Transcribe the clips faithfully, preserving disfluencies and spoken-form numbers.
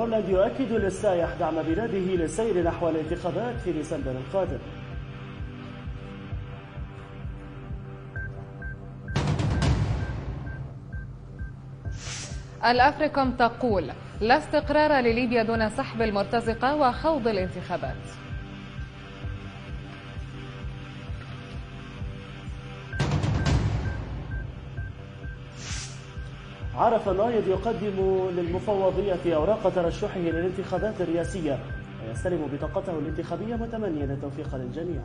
نورلاند يؤكد للسائح دعم بلاده للسير نحو الانتخابات في ديسمبر القادم. الأفريكوم تقول لا استقرار لليبيا دون سحب المرتزقة وخوض الانتخابات. عرف النايض يقدم للمفوضية أوراق ترشحه للانتخابات الرئاسية ويستلم بطاقته الانتخابية متمنيا التوفيق للجميع.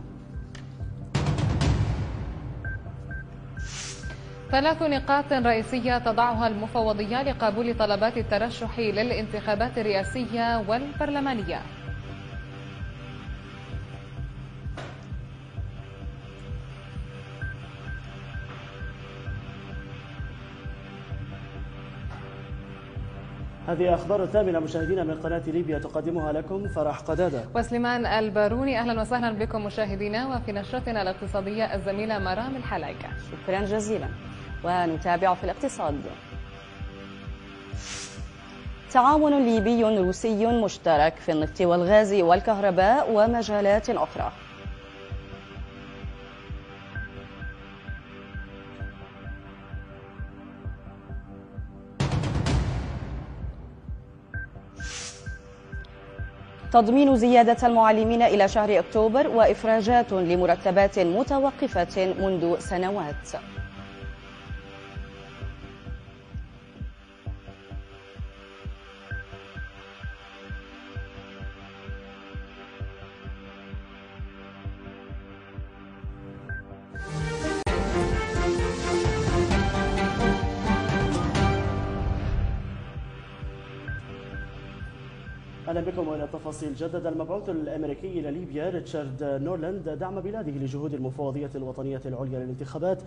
ثلاث نقاط رئيسية تضعها المفوضية لقبول طلبات الترشح للانتخابات الرئاسية والبرلمانية. هذه أخبار الثامنة مشاهدينا من قناة ليبيا تقدمها لكم فرح قدادة وسليمان الباروني. أهلا وسهلا بكم مشاهدينا. وفي نشرتنا الاقتصادية الزميلة مرام الحلايكة. شكرا جزيلا. ونتابع في الاقتصاد. تعاون ليبي روسي مشترك في النفط والغاز والكهرباء ومجالات أخرى. تضمين زيادة المعلمين إلى شهر أكتوبر وإفراجات لمرتبات متوقفة منذ سنوات. أهلا بكم وإلى التفاصيل. جدد المبعوث الأمريكي إلى ليبيا ريتشارد نورلاند دعم بلاده لجهود المفوضية الوطنية العليا للانتخابات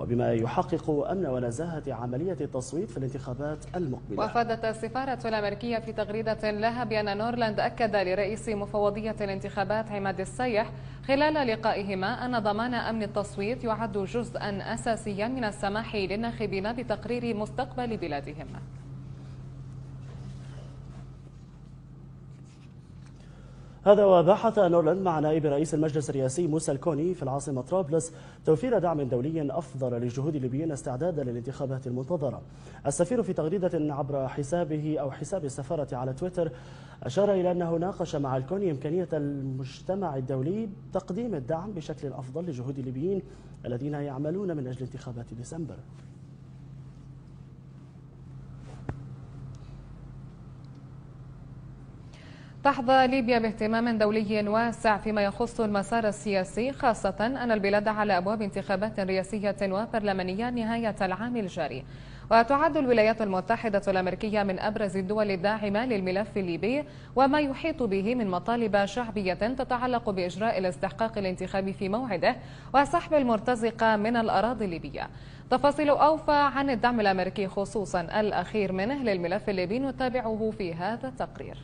وبما يحقق أمن ونزاهة عملية التصويت في الانتخابات المقبلة. وأفادت السفارة الأمريكية في تغريدة لها بأن نورلاند أكد لرئيس مفوضية الانتخابات عماد السيح خلال لقائهما أن ضمان أمن التصويت يعد جزءا أساسيا من السماح للناخبين بتقرير مستقبل بلادهم. هذا وبحث نورلاند مع نائب رئيس المجلس الرئاسي موسى الكوني في العاصمة طرابلس توفير دعم دولي أفضل لجهود الليبيين استعدادا للانتخابات المنتظرة. السفير في تغريدة عبر حسابه أو حساب السفارة على تويتر أشار إلى أنه ناقش مع الكوني إمكانية المجتمع الدولي تقديم الدعم بشكل أفضل لجهود الليبيين الذين يعملون من أجل انتخابات ديسمبر. تحظى ليبيا باهتمام دولي واسع فيما يخص المسار السياسي، خاصة أن البلاد على أبواب انتخابات رئاسية وبرلمانية نهاية العام الجاري. وتعد الولايات المتحدة الأمريكية من أبرز الدول الداعمة للملف الليبي وما يحيط به من مطالب شعبية تتعلق بإجراء الاستحقاق الانتخابي في موعده وسحب المرتزقة من الأراضي الليبية. تفاصيل أوفى عن الدعم الأمريكي خصوصا الأخير منه للملف الليبي نتابعه في هذا التقرير.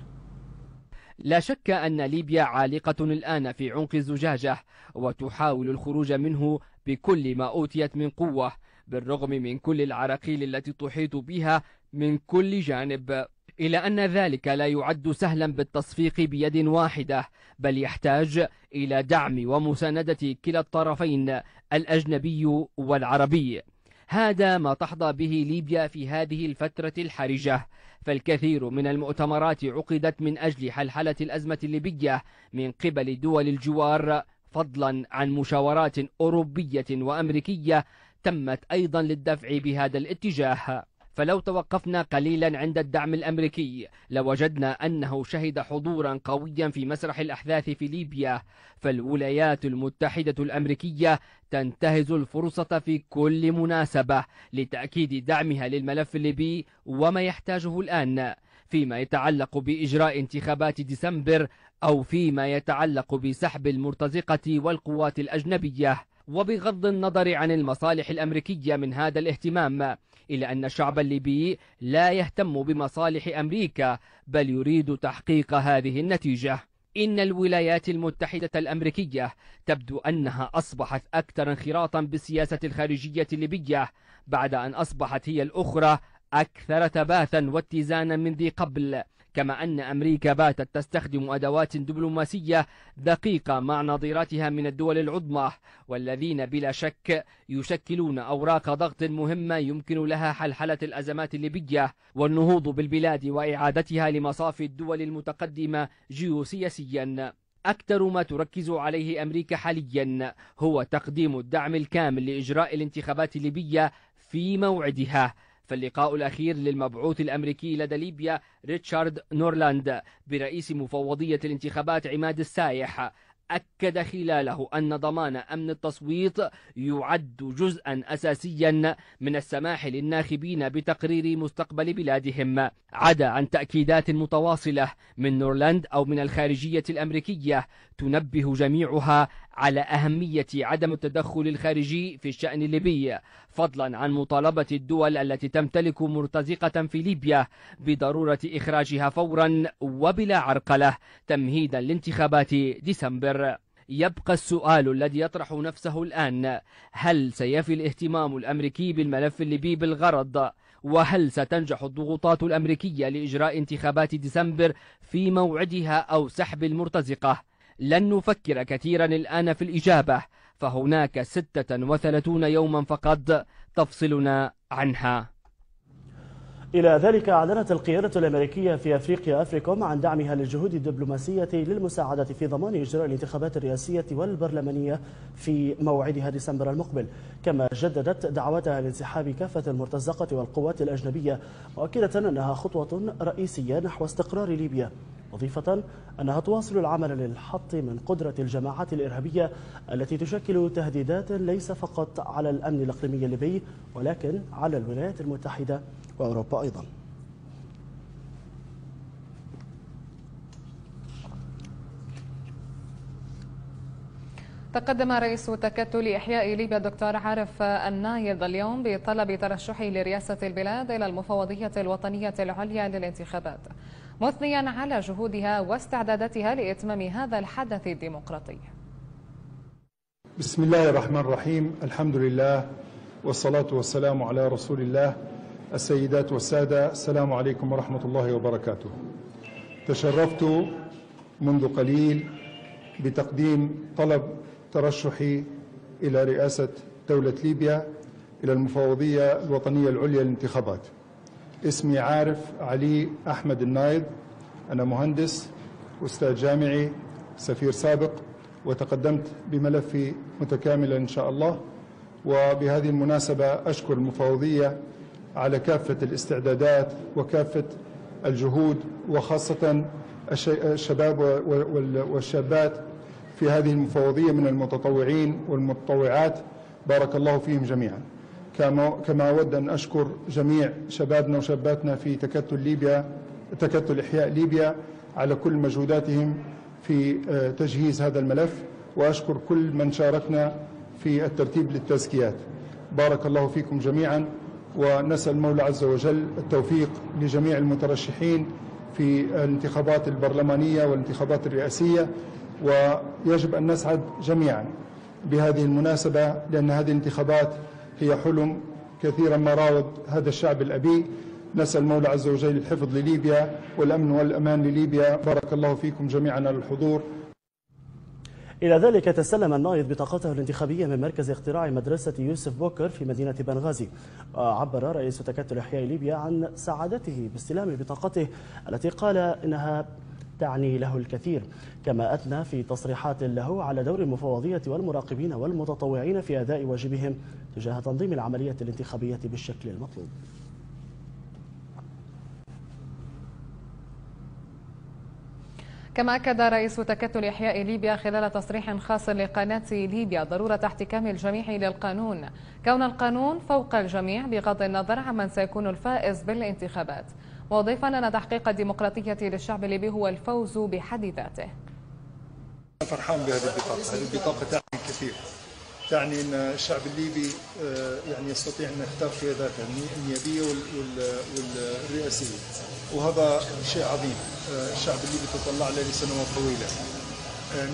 لا شك أن ليبيا عالقة الآن في عنق الزجاجة وتحاول الخروج منه بكل ما أوتيت من قوة بالرغم من كل العراقيل التي تحيط بها من كل جانب، إلا أن ذلك لا يعد سهلا بالتصفيق بيد واحدة بل يحتاج إلى دعم ومساندة كلا الطرفين الأجنبي والعربي. هذا ما تحظى به ليبيا في هذه الفترة الحرجة، فالكثير من المؤتمرات عقدت من أجل حلحلة الأزمة الليبية من قبل دول الجوار فضلا عن مشاورات أوروبية وأمريكية تمت أيضا للدفع بهذا الاتجاه. فلو توقفنا قليلا عند الدعم الأمريكي لوجدنا أنه شهد حضورا قويا في مسرح الأحداث في ليبيا، فالولايات المتحدة الأمريكية تنتهز الفرصة في كل مناسبة لتأكيد دعمها للملف الليبي وما يحتاجه الآن فيما يتعلق بإجراء انتخابات ديسمبر أو فيما يتعلق بسحب المرتزقة والقوات الأجنبية. وبغض النظر عن المصالح الأمريكية من هذا الاهتمام، إلا أن الشعب الليبي لا يهتم بمصالح أمريكا بل يريد تحقيق هذه النتيجة. إن الولايات المتحدة الأمريكية تبدو أنها أصبحت أكثر انخراطا بالسياسة الخارجية الليبية بعد أن أصبحت هي الأخرى أكثر ثباتا واتزانا من ذي قبل، كما أن أمريكا باتت تستخدم أدوات دبلوماسية دقيقة مع نظيراتها من الدول العظمى، والذين بلا شك يشكلون أوراق ضغط مهمة يمكن لها حلحلة الأزمات الليبية والنهوض بالبلاد وإعادتها لمصاف الدول المتقدمة جيوسياسيا. أكثر ما تركز عليه أمريكا حاليا هو تقديم الدعم الكامل لإجراء الانتخابات الليبية في موعدها. فاللقاء الأخير للمبعوث الأمريكي لدى ليبيا ريتشارد نورلاند برئيس مفوضية الانتخابات عماد السايح أكد خلاله أن ضمان أمن التصويت يعد جزءا أساسيا من السماح للناخبين بتقرير مستقبل بلادهم، عدا عن تأكيدات متواصلة من نورلاند أو من الخارجية الأمريكية تنبه جميعها على أهمية عدم التدخل الخارجي في الشأن الليبي، فضلا عن مطالبة الدول التي تمتلك مرتزقة في ليبيا بضرورة إخراجها فورا وبلا عرقلة تمهيدا لانتخابات ديسمبر. يبقى السؤال الذي يطرح نفسه الآن: هل سيفي الاهتمام الأمريكي بالملف الليبي بالغرض؟ وهل ستنجح الضغوطات الأمريكية لإجراء انتخابات ديسمبر في موعدها أو سحب المرتزقة؟ لن نفكر كثيرا الآن في الإجابة، فهناك ستة وثلاثين يوما فقط تفصلنا عنها. إلى ذلك أعلنت القيادة الأمريكية في أفريقيا أفريكوم عن دعمها للجهود الدبلوماسية للمساعدة في ضمان إجراء الانتخابات الرئاسية والبرلمانية في موعدها ديسمبر المقبل، كما جددت دعوتها لانسحاب كافة المرتزقة والقوات الأجنبية، مؤكدة أنها خطوة رئيسية نحو استقرار ليبيا، مضيفة أنها تواصل العمل للحط من قدرة الجماعات الإرهابية التي تشكل تهديدات ليس فقط على الأمن الإقليمي الليبي ولكن على الولايات المتحدة وأوروبا أيضا. تقدم رئيس تكتل إحياء ليبيا الدكتور عارف النايد اليوم بطلب ترشحه لرئاسة البلاد إلى المفوضية الوطنية العليا للانتخابات، مثنيا على جهودها واستعداداتها لإتمام هذا الحدث الديمقراطي. بسم الله الرحمن الرحيم، الحمد لله والصلاة والسلام على رسول الله. السيدات والسادة، السلام عليكم ورحمة الله وبركاته. تشرفت منذ قليل بتقديم طلب ترشحي إلى رئاسة دولة ليبيا إلى المفوضية الوطنية العليا للانتخابات. اسمي عارف علي أحمد النايض، أنا مهندس، أستاذ جامعي، سفير سابق، وتقدمت بملفي متكاملا إن شاء الله. وبهذه المناسبة أشكر المفوضية على كافة الاستعدادات وكافة الجهود، وخاصة الشباب والشابات في هذه المفوضية من المتطوعين والمتطوعات، بارك الله فيهم جميعا. كما أود أن أشكر جميع شبابنا وشاباتنا في تكتل ليبيا، تكتل إحياء ليبيا، على كل مجهوداتهم في تجهيز هذا الملف، وأشكر كل من شاركنا في الترتيب للتزكيات. بارك الله فيكم جميعا، ونسأل المولى عز وجل التوفيق لجميع المترشحين في الانتخابات البرلمانية والانتخابات الرئاسية، ويجب أن نسعد جميعا بهذه المناسبة، لأن هذه الانتخابات هي حلم كثيرا ما راود هذا الشعب الأبي. نسأل المولى عز وجل الحفظ لليبيا والأمن والأمان لليبيا. بارك الله فيكم جميعا على الحضور. إلى ذلك تسلم النايض بطاقته الانتخابية من مركز اختراع مدرسة يوسف بوكر في مدينة بنغازي. عبر رئيس تكتل إحياء ليبيا عن سعادته باستلام بطاقته التي قال إنها تعني له الكثير، كما أثنى في تصريحات له على دور المفوضية والمراقبين والمتطوعين في أداء واجبهم تجاه تنظيم العملية الانتخابية بالشكل المطلوب. كما أكد رئيس تكتل إحياء ليبيا خلال تصريح خاص لقناة ليبيا ضرورة احتكام الجميع للقانون، كون القانون فوق الجميع بغض النظر عن من سيكون الفائز بالانتخابات، واضيفا أن تحقيق الديمقراطية للشعب الليبي هو الفوز بحد ذاته. أنا فرحان بهذه البطاقة، هذه البطاقة تعني كثير، تعني أن الشعب الليبي يعني يستطيع أن يختار قياداته النيابية والرئاسية، وهذا شيء عظيم. الشعب الليبي تطلع له لسنوات طويلة.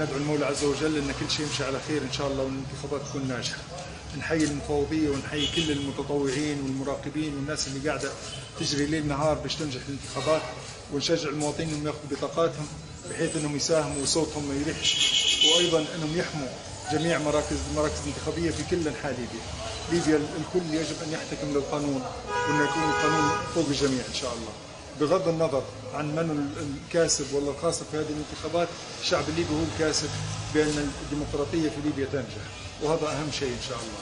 ندعو المولى عز وجل أن كل شيء يمشي على خير إن شاء الله، والانتخابات تكون ناجحة. نحيي المفوضيه ونحيي كل المتطوعين والمراقبين والناس اللي قاعده تجري ليل نهار باش تنجح الانتخابات، ونشجع المواطنين انهم ياخذوا بطاقاتهم بحيث انهم يساهموا وصوتهم ما يريحش، وايضا انهم يحموا جميع مراكز المراكز الانتخابيه في كل انحاء ليبيا. ليبيا الكل يجب ان يحتكم للقانون وان يكون القانون فوق الجميع ان شاء الله، بغض النظر عن من الكاسب ولا الخاسر في هذه الانتخابات. الشعب الليبي هو الكاسب بان الديمقراطيه في ليبيا تنجح، وهذا اهم شيء ان شاء الله.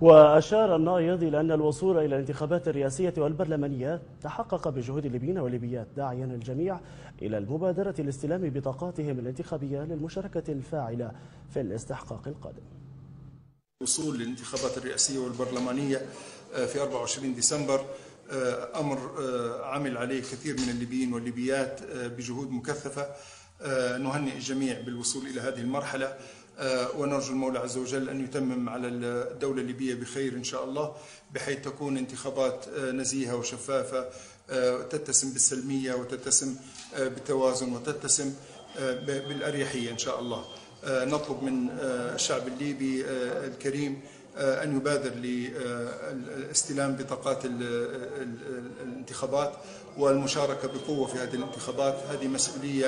وأشار النايض إلى أن الوصول إلى الانتخابات الرئاسية والبرلمانية تحقق بجهود الليبيين والليبيات، داعيا الجميع إلى المبادرة لاستلام بطاقاتهم الانتخابية للمشاركة الفاعلة في الاستحقاق القادم. الوصول للانتخابات الرئاسية والبرلمانية في أربعة وعشرين ديسمبر أمر عمل عليه كثير من الليبيين والليبيات بجهود مكثفة. نهنئ الجميع بالوصول إلى هذه المرحلة، ونرجو المولى عز وجل أن يتمم على الدولة الليبية بخير إن شاء الله، بحيث تكون انتخابات نزيهة وشفافة تتسم بالسلمية وتتسم بالتوازن وتتسم بالأريحية إن شاء الله. نطلب من الشعب الليبي الكريم أن يبادر لاستلام بطاقات الانتخابات والمشاركة بقوة في هذه الانتخابات. هذه مسؤولية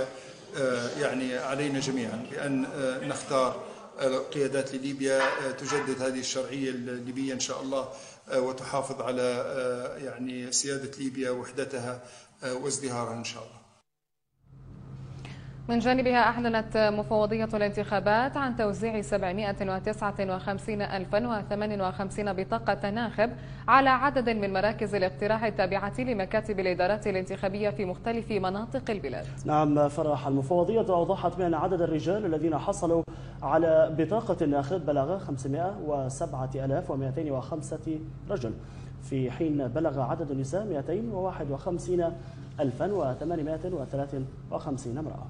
يعني علينا جميعا بأن نختار قيادات لليبيا تجدد هذه الشرعية الليبية إن شاء الله، وتحافظ على يعني سيادة ليبيا وحدتها وازدهارها إن شاء الله. من جانبها أعلنت مفوضية الانتخابات عن توزيع سبعمائة وتسعة وخمسين ألفا وثمانية وخمسين بطاقة ناخب على عدد من مراكز الاقتراع التابعة لمكاتب الإدارات الانتخابية في مختلف مناطق البلاد. نعم فرح، المفوضية أوضحت بأن عدد الرجال الذين حصلوا على بطاقة الناخب بلغ خمسمائة وسبعة آلاف ومئتين وخمسة رجل، في حين بلغ عدد النساء مئتين وواحد وخمسين ألفا وثمانمائة وثلاثة وخمسين امرأة.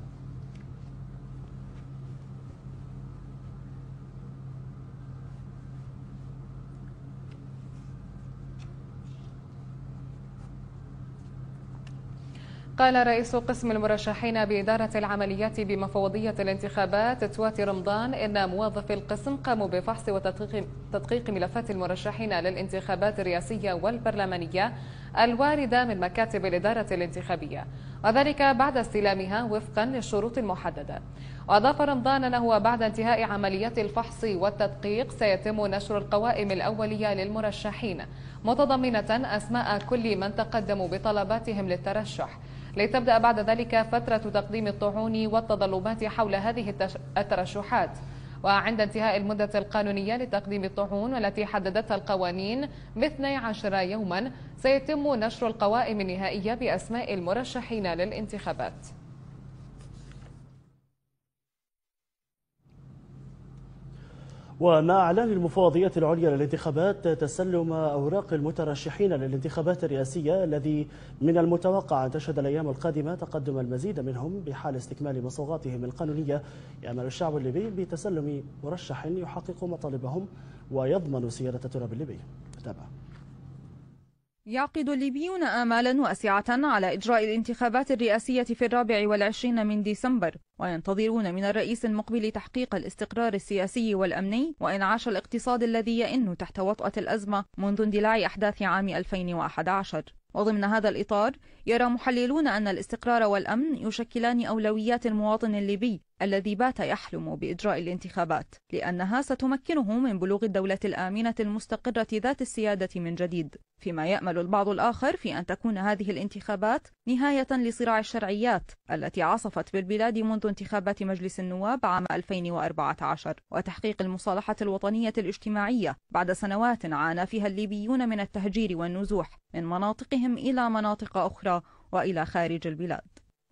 قال رئيس قسم المرشحين بإدارة العمليات بمفوضية الانتخابات تواتي رمضان إن موظفي القسم قاموا بفحص وتدقيق ملفات المرشحين للانتخابات الرئاسية والبرلمانية الواردة من مكاتب الإدارة الانتخابية، وذلك بعد استلامها وفقا للشروط المحددة. وأضاف رمضان أنه بعد انتهاء عمليات الفحص والتدقيق سيتم نشر القوائم الأولية للمرشحين متضمنة أسماء كل من تقدموا بطلباتهم للترشح، لتبدأ بعد ذلك فترة تقديم الطعون والتظلمات حول هذه الترشحات. وعند انتهاء المدة القانونية لتقديم الطعون والتي حددتها القوانين ب اثني عشر يوما سيتم نشر القوائم النهائية بأسماء المرشحين للانتخابات. ومع إعلان المفوضية العليا للانتخابات تسلم أوراق المترشحين للانتخابات الرئاسية الذي من المتوقع أن تشهد الأيام القادمة تقدم المزيد منهم بحال استكمال مصوغاتهم القانونية، يأمل الشعب الليبي بتسلم مرشح يحقق مطالبهم ويضمن سيادة تراب الليبي. تابع. يعقد الليبيون آمالا واسعة على إجراء الانتخابات الرئاسية في الرابع والعشرين من ديسمبر، وينتظرون من الرئيس المقبل تحقيق الاستقرار السياسي والأمني وإنعاش الاقتصاد الذي يئن تحت وطأة الأزمة منذ اندلاع أحداث عام ألفين وأحد عشر. وضمن هذا الإطار يرى محللون أن الاستقرار والأمن يشكلان أولويات المواطن الليبي الذي بات يحلم بإجراء الانتخابات، لأنها ستمكنه من بلوغ الدولة الآمنة المستقرة ذات السيادة من جديد، فيما يأمل البعض الآخر في أن تكون هذه الانتخابات نهاية لصراع الشرعيات التي عصفت بالبلاد منذ انتخابات مجلس النواب عام ألفين وأربعة عشر، وتحقيق المصالحة الوطنية الاجتماعية بعد سنوات عانى فيها الليبيون من التهجير والنزوح من مناطقهم إلى مناطق أخرى وإلى خارج البلاد.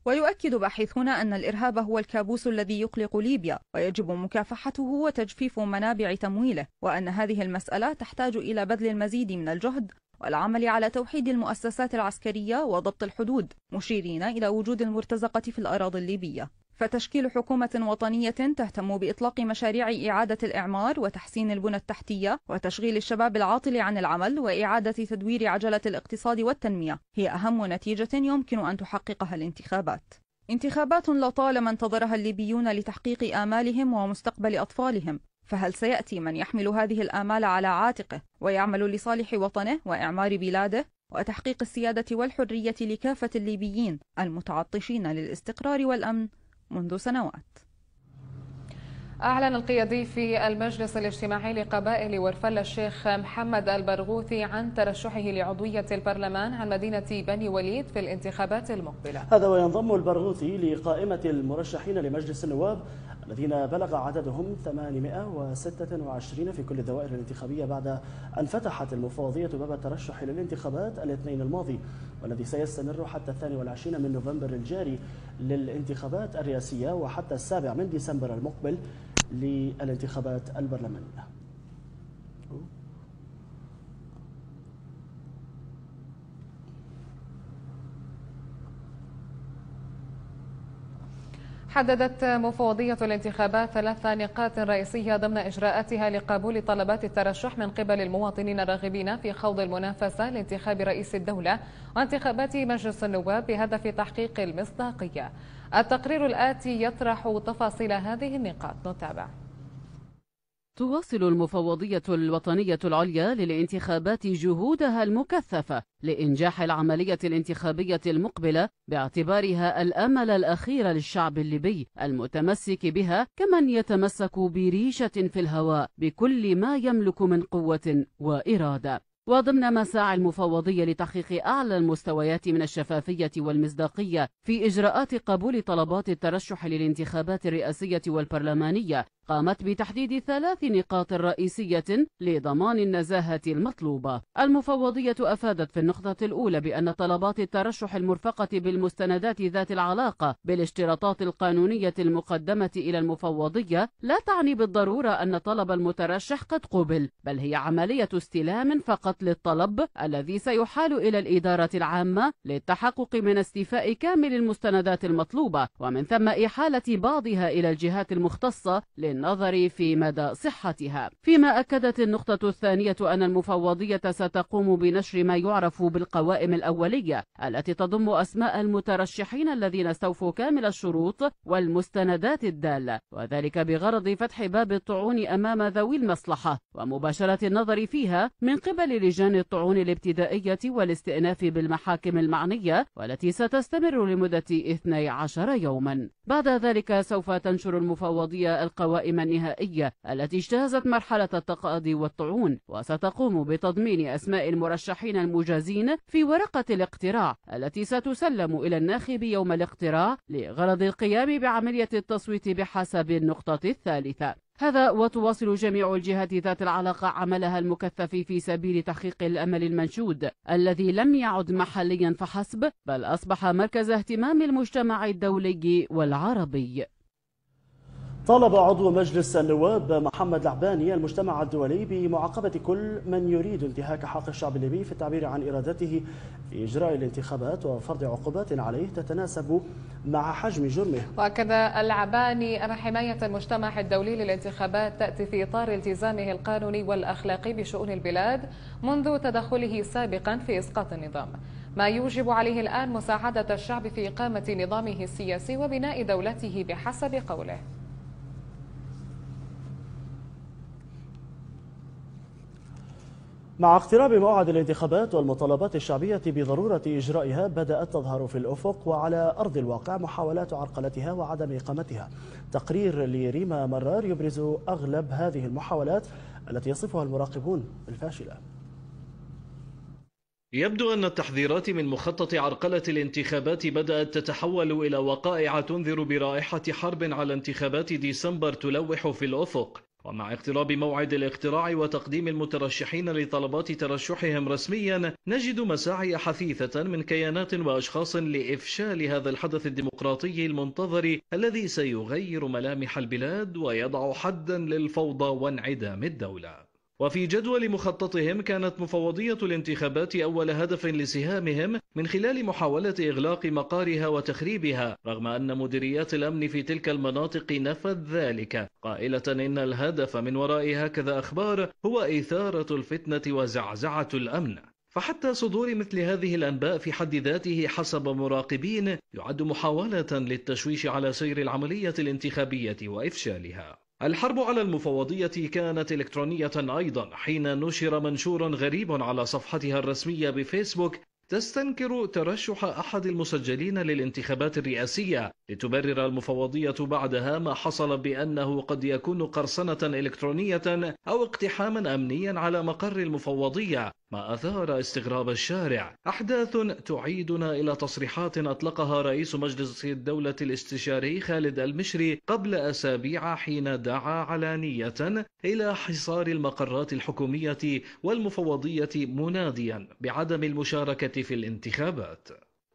ويؤكد باحثون أن الإرهاب هو الكابوس الذي يقلق ليبيا ويجب مكافحته وتجفيف منابع تمويله، وأن هذه المسألة تحتاج إلى بذل المزيد من الجهد والعمل على توحيد المؤسسات العسكرية وضبط الحدود، مشيرين إلى وجود المرتزقة في الأراضي الليبية. فتشكيل حكومة وطنية تهتم بإطلاق مشاريع إعادة الإعمار وتحسين البنى التحتية وتشغيل الشباب العاطل عن العمل وإعادة تدوير عجلة الاقتصاد والتنمية هي أهم نتيجة يمكن أن تحققها الانتخابات. انتخابات لطالما انتظرها الليبيون لتحقيق آمالهم ومستقبل أطفالهم، فهل سيأتي من يحمل هذه الآمال على عاتقه ويعمل لصالح وطنه وإعمار بلاده وتحقيق السيادة والحرية لكافة الليبيين المتعطشين للاستقرار والأمن منذ سنوات؟ أعلن القيادي في المجلس الاجتماعي لقبائل ورفلة الشيخ محمد البرغوثي عن ترشحه لعضوية البرلمان عن مدينة بني وليد في الانتخابات المقبلة. هذا وينضم البرغوثي لقائمة المرشحين لمجلس النواب الذين بلغ عددهم ثمانمئة وستة وعشرين في كل الدوائر الانتخابية بعد أن فتحت المفوضية باب الترشح للانتخابات الاثنين الماضي، والذي سيستمر حتى الثاني والعشرين من نوفمبر الجاري للانتخابات الرئاسية وحتى السابع من ديسمبر المقبل للانتخابات البرلمانية. حددت مفوضية الانتخابات ثلاث نقاط رئيسية ضمن إجراءاتها لقبول طلبات الترشح من قبل المواطنين الراغبين في خوض المنافسة لانتخاب رئيس الدولة وانتخابات مجلس النواب بهدف تحقيق المصداقية. التقرير الآتي يطرح تفاصيل هذه النقاط، نتابع. تواصل المفوضية الوطنية العليا للانتخابات جهودها المكثفة لإنجاح العملية الانتخابية المقبلة باعتبارها الأمل الأخير للشعب الليبي المتمسك بها كمن يتمسك بريشة في الهواء بكل ما يملك من قوة وإرادة. وضمن مساعي المفوضية لتحقيق أعلى المستويات من الشفافية والمصداقية في إجراءات قبول طلبات الترشح للانتخابات الرئاسية والبرلمانية، قامت بتحديد ثلاث نقاط رئيسية لضمان النزاهة المطلوبة. المفوضية أفادت في النقطة الأولى بأن طلبات الترشح المرفقة بالمستندات ذات العلاقة بالاشتراطات القانونية المقدمة إلى المفوضية لا تعني بالضرورة أن طلب المترشح قد قبل، بل هي عملية استلام فقط للطلب الذي سيحال إلى الإدارة العامة للتحقق من استيفاء كامل المستندات المطلوبة، ومن ثم إحالة بعضها إلى الجهات المختصة للنظر النظر في مدى صحتها. فيما أكدت النقطة الثانية أن المفوضية ستقوم بنشر ما يعرف بالقوائم الأولية التي تضم أسماء المترشحين الذين استوفوا كامل الشروط والمستندات الدالة، وذلك بغرض فتح باب الطعون أمام ذوي المصلحة ومباشرة النظر فيها من قبل لجان الطعون الابتدائية والاستئناف بالمحاكم المعنية، والتي ستستمر لمدة اثني عشر يوما. بعد ذلك سوف تنشر المفوضية القوائم النهائية التي اجتازت مرحلة التقاضي والطعون، وستقوم بتضمين أسماء المرشحين المجازين في ورقة الاقتراع التي ستسلم إلى الناخب يوم الاقتراع لغرض القيام بعملية التصويت بحسب النقطة الثالثة. هذا وتواصل جميع الجهات ذات العلاقة عملها المكثف في سبيل تحقيق الأمل المنشود الذي لم يعد محليا فحسب، بل أصبح مركز اهتمام المجتمع الدولي والعربي. طالب عضو مجلس النواب محمد العباني المجتمع الدولي بمعاقبة كل من يريد انتهاك حق الشعب الليبي في التعبير عن إرادته في إجراء الانتخابات وفرض عقوبات عليه تتناسب مع حجم جرمه. وأكد العباني أن حماية المجتمع الدولي للانتخابات تأتي في إطار التزامه القانوني والأخلاقي بشؤون البلاد منذ تدخله سابقا في إسقاط النظام، ما يوجب عليه الآن مساعدة الشعب في إقامة نظامه السياسي وبناء دولته بحسب قوله. مع اقتراب موعد الانتخابات والمطالبات الشعبية بضرورة إجرائها، بدأت تظهر في الأفق وعلى أرض الواقع محاولات عرقلتها وعدم إقامتها. تقرير لريما مرار يبرز أغلب هذه المحاولات التي يصفها المراقبون بالفاشلة. يبدو أن التحذيرات من مخطط عرقلة الانتخابات بدأت تتحول إلى وقائع تنذر برائحة حرب على انتخابات ديسمبر تلوح في الأفق. ومع اقتراب موعد الاقتراع وتقديم المترشحين لطلبات ترشحهم رسميا، نجد مساعي حثيثة من كيانات وأشخاص لإفشال هذا الحدث الديمقراطي المنتظر الذي سيغير ملامح البلاد ويضع حدا للفوضى وانعدام الدولة. وفي جدول مخططهم كانت مفوضية الانتخابات أول هدف لسهامهم من خلال محاولة إغلاق مقارها وتخريبها، رغم أن مديريات الأمن في تلك المناطق نفت ذلك، قائلة إن الهدف من وراء هكذا أخبار هو إثارة الفتنة وزعزعة الأمن. فحتى صدور مثل هذه الأنباء في حد ذاته حسب مراقبين يعد محاولة للتشويش على سير العملية الانتخابية وإفشالها. الحرب على المفوضية كانت إلكترونية أيضا، حين نشر منشور غريب على صفحتها الرسمية بفيسبوك تستنكر ترشح أحد المسجلين للانتخابات الرئاسية، لتبرر المفوضية بعدها ما حصل بأنه قد يكون قرصنة إلكترونية أو اقتحاما أمنيا على مقر المفوضية، ما أثار استغراب الشارع. أحداث تعيدنا إلى تصريحات أطلقها رئيس مجلس الدولة الاستشاري خالد المشري قبل أسابيع، حين دعا علانية إلى حصار المقرات الحكومية والمفوضية مناديا بعدم المشاركة في الانتخابات.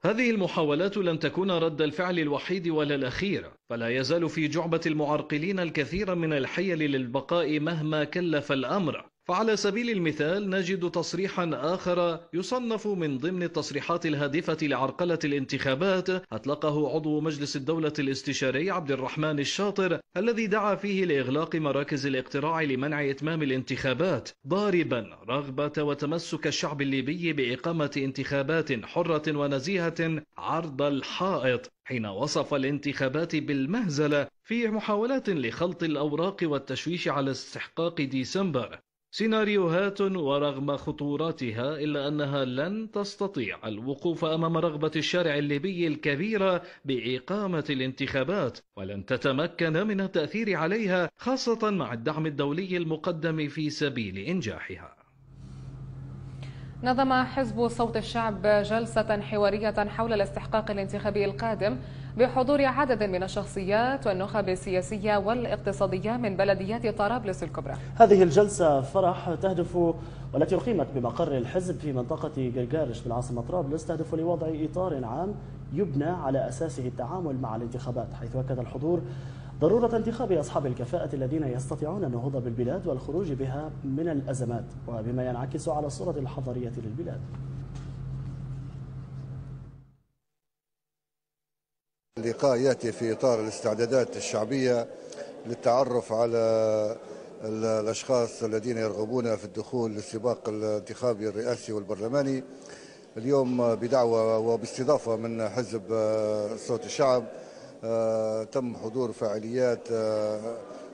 هذه المحاولات لن تكون رد الفعل الوحيد ولا الأخير، فلا يزال في جعبة المعرقلين الكثير من الحيل للبقاء مهما كلف الأمر. فعلى سبيل المثال نجد تصريحا آخر يصنف من ضمن التصريحات الهادفة لعرقلة الانتخابات، أطلقه عضو مجلس الدولة الاستشاري عبد الرحمن الشاطر، الذي دعا فيه لإغلاق مراكز الاقتراع لمنع إتمام الانتخابات، ضاربا رغبة وتمسك الشعب الليبي بإقامة انتخابات حرة ونزيهة عرض الحائط، حين وصف الانتخابات بالمهزلة في محاولات لخلط الأوراق والتشويش على استحقاق ديسمبر. سيناريوهات ورغم خطورتها إلا أنها لن تستطيع الوقوف أمام رغبة الشارع الليبي الكبيرة بإقامة الانتخابات، ولن تتمكن من التأثير عليها، خاصة مع الدعم الدولي المقدم في سبيل إنجاحها. نظم حزب صوت الشعب جلسة حوارية حول الاستحقاق الانتخابي القادم بحضور عدد من الشخصيات والنخب السياسية والاقتصادية من بلديات طرابلس الكبرى. هذه الجلسة فرح تهدف والتي أقيمت بمقر الحزب في منطقة جرجارش من عاصمة طرابلس تهدف لوضع إطار عام يبنى على أساسه التعامل مع الانتخابات، حيث أكد الحضور ضرورة انتخاب أصحاب الكفاءة الذين يستطيعون النهوض بالبلاد والخروج بها من الأزمات، وبما ينعكس على الصورة الحضارية للبلاد. اللقاء يأتي في إطار الاستعدادات الشعبية للتعرف على الأشخاص الذين يرغبون في الدخول للسباق الانتخابي الرئاسي والبرلماني. اليوم بدعوة وباستضافة من حزب صوت الشعب تم حضور فعاليات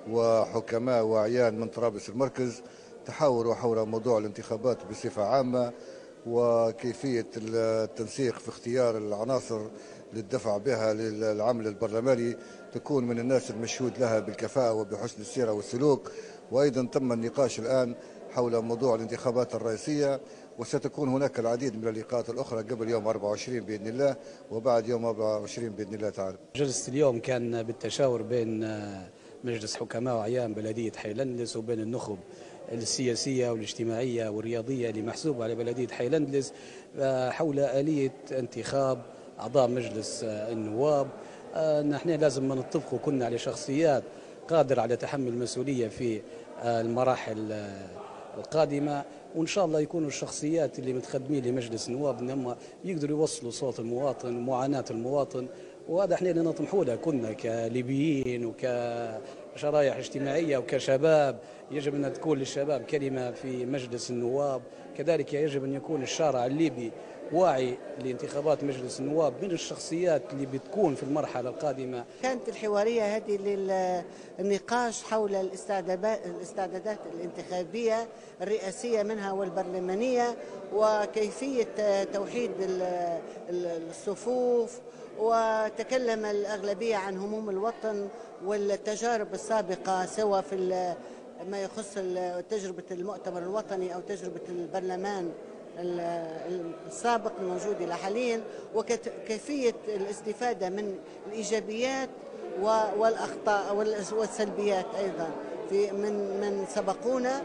وحكماء وأعيان من طرابلس المركز تحاوروا حول موضوع الانتخابات بصفة عامة وكيفية التنسيق في اختيار العناصر للدفع بها للعمل البرلماني تكون من الناس المشهود لها بالكفاءة وبحسن السيرة والسلوك. وأيضا تم النقاش الآن حول موضوع الانتخابات الرئاسية، وستكون هناك العديد من اللقاءات الأخرى قبل يوم أربعة وعشرين بإذن الله وبعد يوم أربعة وعشرين بإذن الله تعالى. جلسة اليوم كان بالتشاور بين مجلس حكماء وأعيان بلدية حيلندلس وبين النخب السياسية والاجتماعية والرياضية اللي محسوبة على بلدية حيلندلس حول آلية انتخاب أعضاء مجلس النواب. نحن لازم نتفقوا كنا على شخصيات قادرة على تحمل المسؤولية في المراحل القادمة، وإن شاء الله يكونوا الشخصيات اللي متقدمين لمجلس النواب إنما يقدروا يوصلوا صوت المواطن ومعاناة المواطن، وهذا احنا اللي نطمحوا له كنا كليبيين وكشرائح اجتماعية وكشباب. يجب أن تكون للشباب كلمة في مجلس النواب، كذلك يجب أن يكون الشارع الليبي واعي لانتخابات مجلس النواب من الشخصيات اللي بتكون في المرحلة القادمة. كانت الحوارية هذه للنقاش حول الاستعدادات الانتخابية الرئاسية منها والبرلمانية وكيفية توحيد الصفوف، وتكلم الأغلبية عن هموم الوطن والتجارب السابقة سواء في ما يخص تجربة المؤتمر الوطني أو تجربة البرلمان السابق الموجود إلى حاليا، وكيفية الاستفادة من الإيجابيات والأخطاء والسلبيات أيضا في من من سبقونا.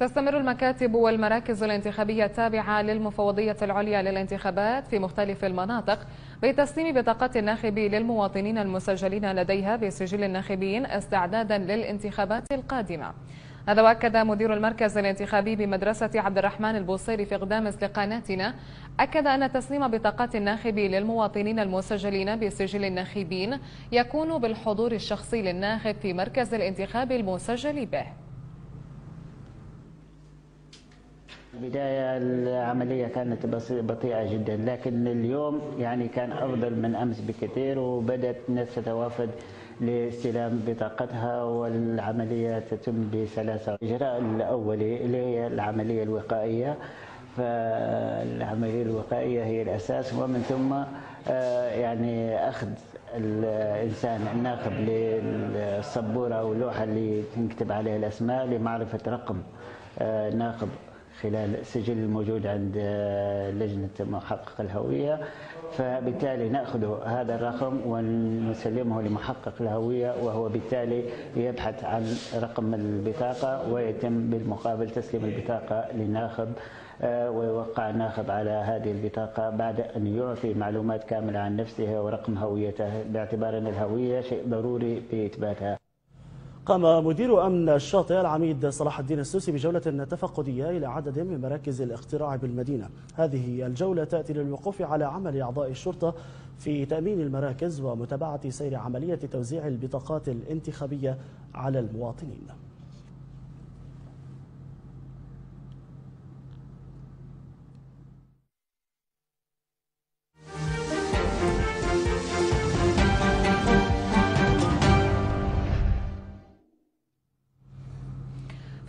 تستمر المكاتب والمراكز الانتخابية التابعة للمفوضية العليا للانتخابات في مختلف المناطق بتسليم بطاقات الناخب للمواطنين المسجلين لديها بسجل الناخبين استعدادا للانتخابات القادمة. هذا وأكد مدير المركز الانتخابي بمدرسة عبد الرحمن البوصيري في غدامس لقناتنا، أكد أن تسليم بطاقات الناخب للمواطنين المسجلين بسجل الناخبين يكون بالحضور الشخصي للناخب في مركز الانتخاب المسجل به. البداية العملية كانت بطيئة جدا، لكن اليوم يعني كان أفضل من أمس بكثير، وبدأت الناس تتوافد لاستلام بطاقتها، والعملية تتم بسلاسة. الإجراء الأولي اللي هي العملية الوقائية، فالعملية الوقائية هي الأساس، ومن ثم يعني أخذ الإنسان الناخب للسبورة أو اللوحة اللي تنكتب عليها الأسماء لمعرفة رقم ناخب خلال السجل الموجود عند لجنة محقق الهوية، فبالتالي نأخذ هذا الرقم ونسلمه لمحقق الهوية، وهو بالتالي يبحث عن رقم البطاقة ويتم بالمقابل تسليم البطاقة للناخب، ويوقع الناخب على هذه البطاقة بعد أن يعطي معلومات كاملة عن نفسه ورقم هويته، باعتبار أن الهوية شيء ضروري بإثباتها. قام مدير أمن الشاطئ العميد صلاح الدين السوسي بجولة تفقدية إلى عدد من مراكز الاقتراع بالمدينة. هذه الجولة تأتي للوقوف على عمل أعضاء الشرطة في تأمين المراكز ومتابعة سير عملية توزيع البطاقات الانتخابية على المواطنين.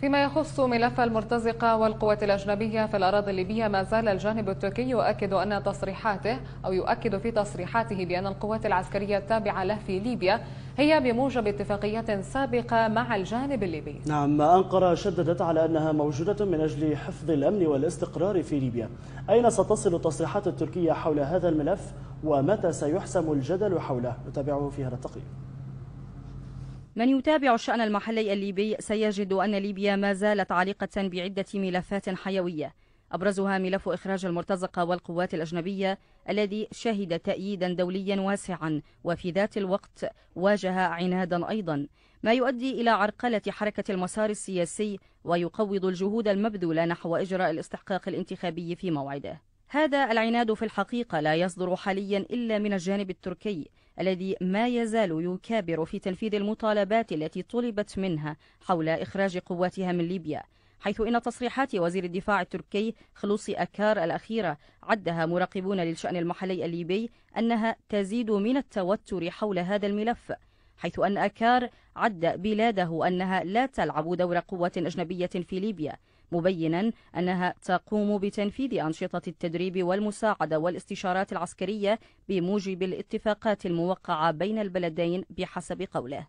فيما يخص ملف المرتزقة والقوات الأجنبية في الأراضي الليبية، ما زال الجانب التركي يؤكد أن تصريحاته أو يؤكد في تصريحاته بأن القوات العسكرية التابعة له في ليبيا هي بموجب اتفاقيات سابقة مع الجانب الليبي. نعم، أنقرة شددت على أنها موجودة من أجل حفظ الأمن والاستقرار في ليبيا. أين ستصل التصريحات التركية حول هذا الملف، ومتى سيحسم الجدل حوله؟ نتابعه في هذا التقرير. من يتابع الشأن المحلي الليبي سيجد أن ليبيا ما زالت عالقة بعدة ملفات حيوية، أبرزها ملف إخراج المرتزقة والقوات الأجنبية الذي شهد تأييدا دوليا واسعا، وفي ذات الوقت واجه عنادا أيضا، ما يؤدي إلى عرقلة حركة المسار السياسي ويقوض الجهود المبذولة نحو إجراء الاستحقاق الانتخابي في موعده. هذا العناد في الحقيقة لا يصدر حاليا إلا من الجانب التركي، الذي ما يزال يكابر في تنفيذ المطالبات التي طلبت منها حول إخراج قواتها من ليبيا، حيث إن تصريحات وزير الدفاع التركي خلوصي أكار الأخيرة عدها مراقبون للشأن المحلي الليبي أنها تزيد من التوتر حول هذا الملف، حيث أن أكار عد بلاده أنها لا تلعب دور قوة أجنبية في ليبيا، مبينا أنها تقوم بتنفيذ أنشطة التدريب والمساعدة والاستشارات العسكرية بموجب الاتفاقات الموقعة بين البلدين بحسب قوله.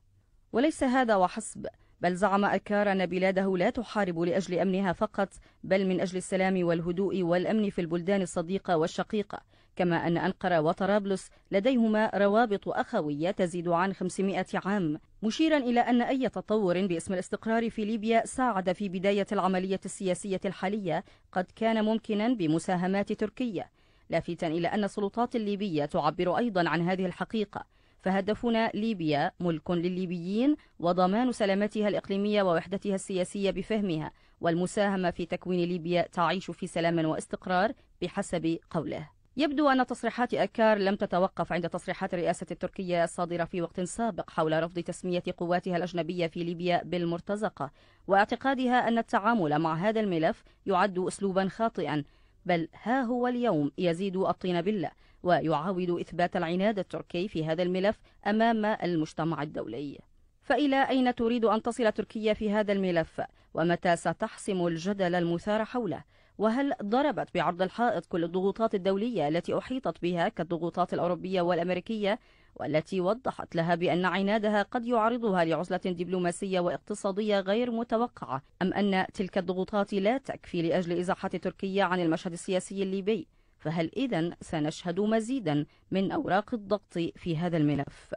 وليس هذا وحسب، بل زعم أكار أن بلاده لا تحارب لأجل أمنها فقط، بل من أجل السلام والهدوء والأمن في البلدان الصديقة والشقيقة، كما أن أنقرة وطرابلس لديهما روابط أخوية تزيد عن خمسمائة عام، مشيرا إلى أن أي تطور باسم الاستقرار في ليبيا ساعد في بداية العملية السياسية الحالية قد كان ممكنا بمساهمات تركيا، لافتا إلى أن السلطات الليبية تعبر أيضا عن هذه الحقيقة، فهدفنا ليبيا ملك للليبيين وضمان سلامتها الإقليمية ووحدتها السياسية بفهمها، والمساهمة في تكوين ليبيا تعيش في سلام واستقرار بحسب قوله. يبدو أن تصريحات أكار لم تتوقف عند تصريحات الرئاسة التركية الصادرة في وقت سابق حول رفض تسمية قواتها الأجنبية في ليبيا بالمرتزقة، واعتقادها أن التعامل مع هذا الملف يعد أسلوبا خاطئا، بل ها هو اليوم يزيد الطين بلة ويعاود إثبات العناد التركي في هذا الملف أمام المجتمع الدولي. فإلى أين تريد أن تصل تركيا في هذا الملف، ومتى ستحسم الجدل المثار حوله؟ وهل ضربت بعرض الحائط كل الضغوطات الدولية التي أحيطت بها كالضغوطات الأوروبية والأمريكية، والتي وضحت لها بأن عنادها قد يعرضها لعزلة دبلوماسية واقتصادية غير متوقعة، أم أن تلك الضغوطات لا تكفي لأجل إزاحة تركيا عن المشهد السياسي الليبي؟ فهل إذن سنشهد مزيدا من أوراق الضغط في هذا الملف؟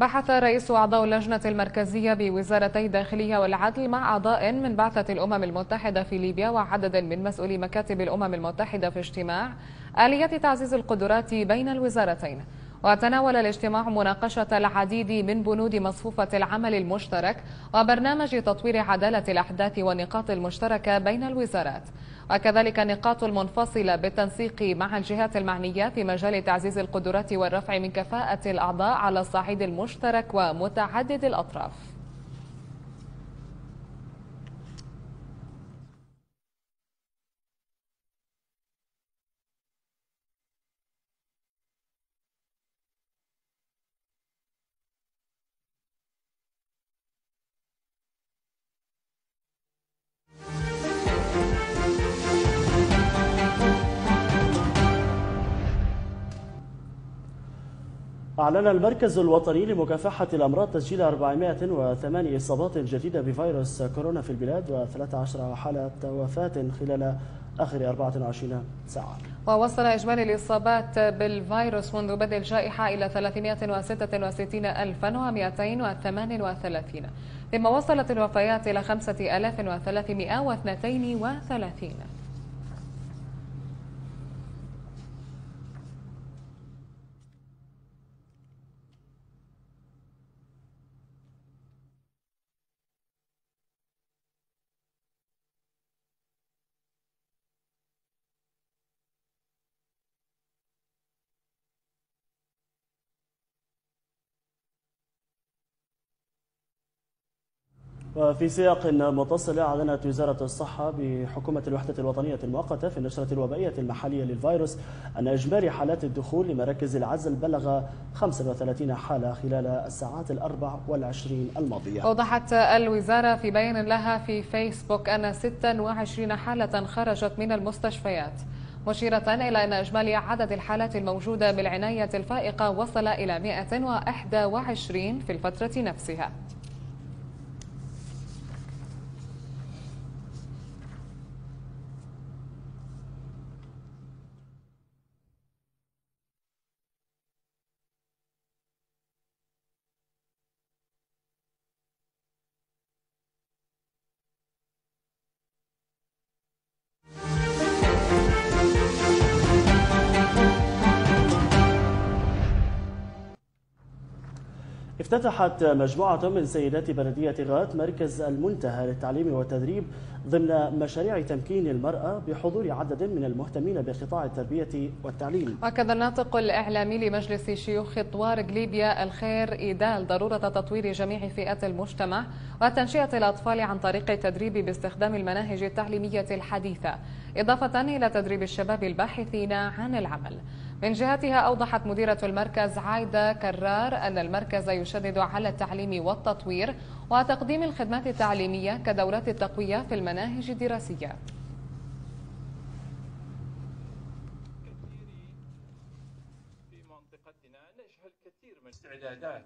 بحث رئيس أعضاء اللجنة المركزية بوزارتي الداخلية والعدل مع أعضاء من بعثة الأمم المتحدة في ليبيا وعدد من مسؤولي مكاتب الأمم المتحدة في اجتماع آلية تعزيز القدرات بين الوزارتين، وتناول الاجتماع مناقشة العديد من بنود مصفوفة العمل المشترك وبرنامج تطوير عدالة الأحداث والنقاط المشتركة بين الوزارات، وكذلك النقاط المنفصلة بالتنسيق مع الجهات المعنية في مجال تعزيز القدرات والرفع من كفاءة الأعضاء على الصعيد المشترك ومتعدد الأطراف. أعلن المركز الوطني لمكافحة الأمراض تسجيل أربعمائة وثمانية إصابات جديدة بفيروس كورونا في البلاد وثلاث عشرة حالة وفاة خلال آخر أربع وعشرين ساعة. ووصل إجمالي الإصابات بالفيروس منذ بدء الجائحة إلى ثلاثمائة وستة وستين ألفا ومئتين وثمانية وثلاثين، مما وصلت الوفيات إلى خمسة آلاف وثلاثمائة واثنين وثلاثين. وفي سياق متصل، أعلنت وزارة الصحة بحكومة الوحدة الوطنية المؤقتة في النشرة الوبائية المحلية للفيروس أن إجمالي حالات الدخول لمراكز العزل بلغ خمسة وثلاثين حالة خلال الساعات الأربع والعشرين الماضية. أوضحت الوزارة في بيان لها في فيسبوك أن ستة وعشرين حالة خرجت من المستشفيات، مشيرة إلى أن إجمالي عدد الحالات الموجودة بالعناية الفائقة وصل إلى مائة وإحدى وعشرين في الفترة نفسها. افتتحت مجموعة من سيدات بلدية غات مركز المنتهى للتعليم والتدريب ضمن مشاريع تمكين المرأة بحضور عدد من المهتمين بقطاع التربية والتعليم. أكد الناطق الإعلامي لمجلس شيوخ طوارق ليبيا الخير إيدال ضرورة تطوير جميع فئات المجتمع وتنشئة الأطفال عن طريق التدريب باستخدام المناهج التعليمية الحديثة، إضافة إلى تدريب الشباب الباحثين عن العمل. من جهتها أوضحت مديرة المركز عايدة كرار أن المركز يشدد على التعليم والتطوير وتقديم الخدمات التعليمية كدورات التقوية في المناهج الدراسية. في منطقتنا نجهل كثير من استعدادات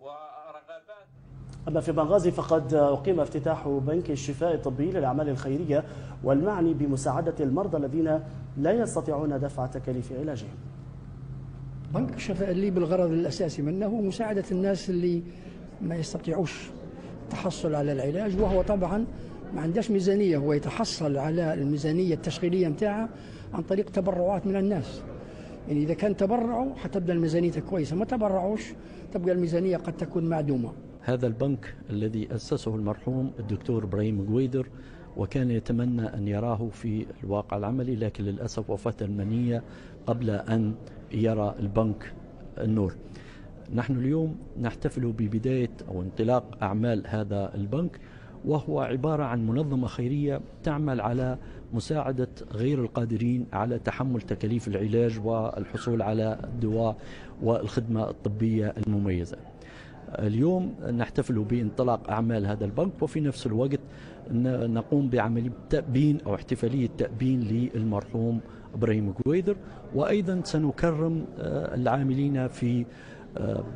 ورغبات. أما في بنغازي فقد أقيم افتتاح بنك الشفاء الطبي للأعمال الخيرية والمعني بمساعدة المرضى الذين لا يستطيعون دفع تكاليف علاجهم. بنك الشفاء اللي بالغرض الأساسي منه هو مساعدة الناس اللي ما يستطيعوش التحصل على العلاج، وهو طبعا ما عندهش ميزانية، هو يتحصل على الميزانية التشغيلية متاعه عن طريق تبرعات من الناس. يعني إذا كان تبرعوا حتبدأ الميزانية كويسة، ما تبرعوش تبقى الميزانية قد تكون معدومة. هذا البنك الذي أسسه المرحوم الدكتور إبراهيم قويدر وكان يتمنى أن يراه في الواقع العملي، لكن للأسف وفاة المنية قبل أن يرى البنك النور. نحن اليوم نحتفل ببداية أو انطلاق أعمال هذا البنك، وهو عبارة عن منظمة خيرية تعمل على مساعدة غير القادرين على تحمل تكاليف العلاج والحصول على الدواء والخدمة الطبية المميزة. اليوم نحتفل بانطلاق أعمال هذا البنك، وفي نفس الوقت نقوم بعملية تأبين أو احتفالية تأبين للمرحوم إبراهيم قويدر، وأيضا سنكرم العاملين في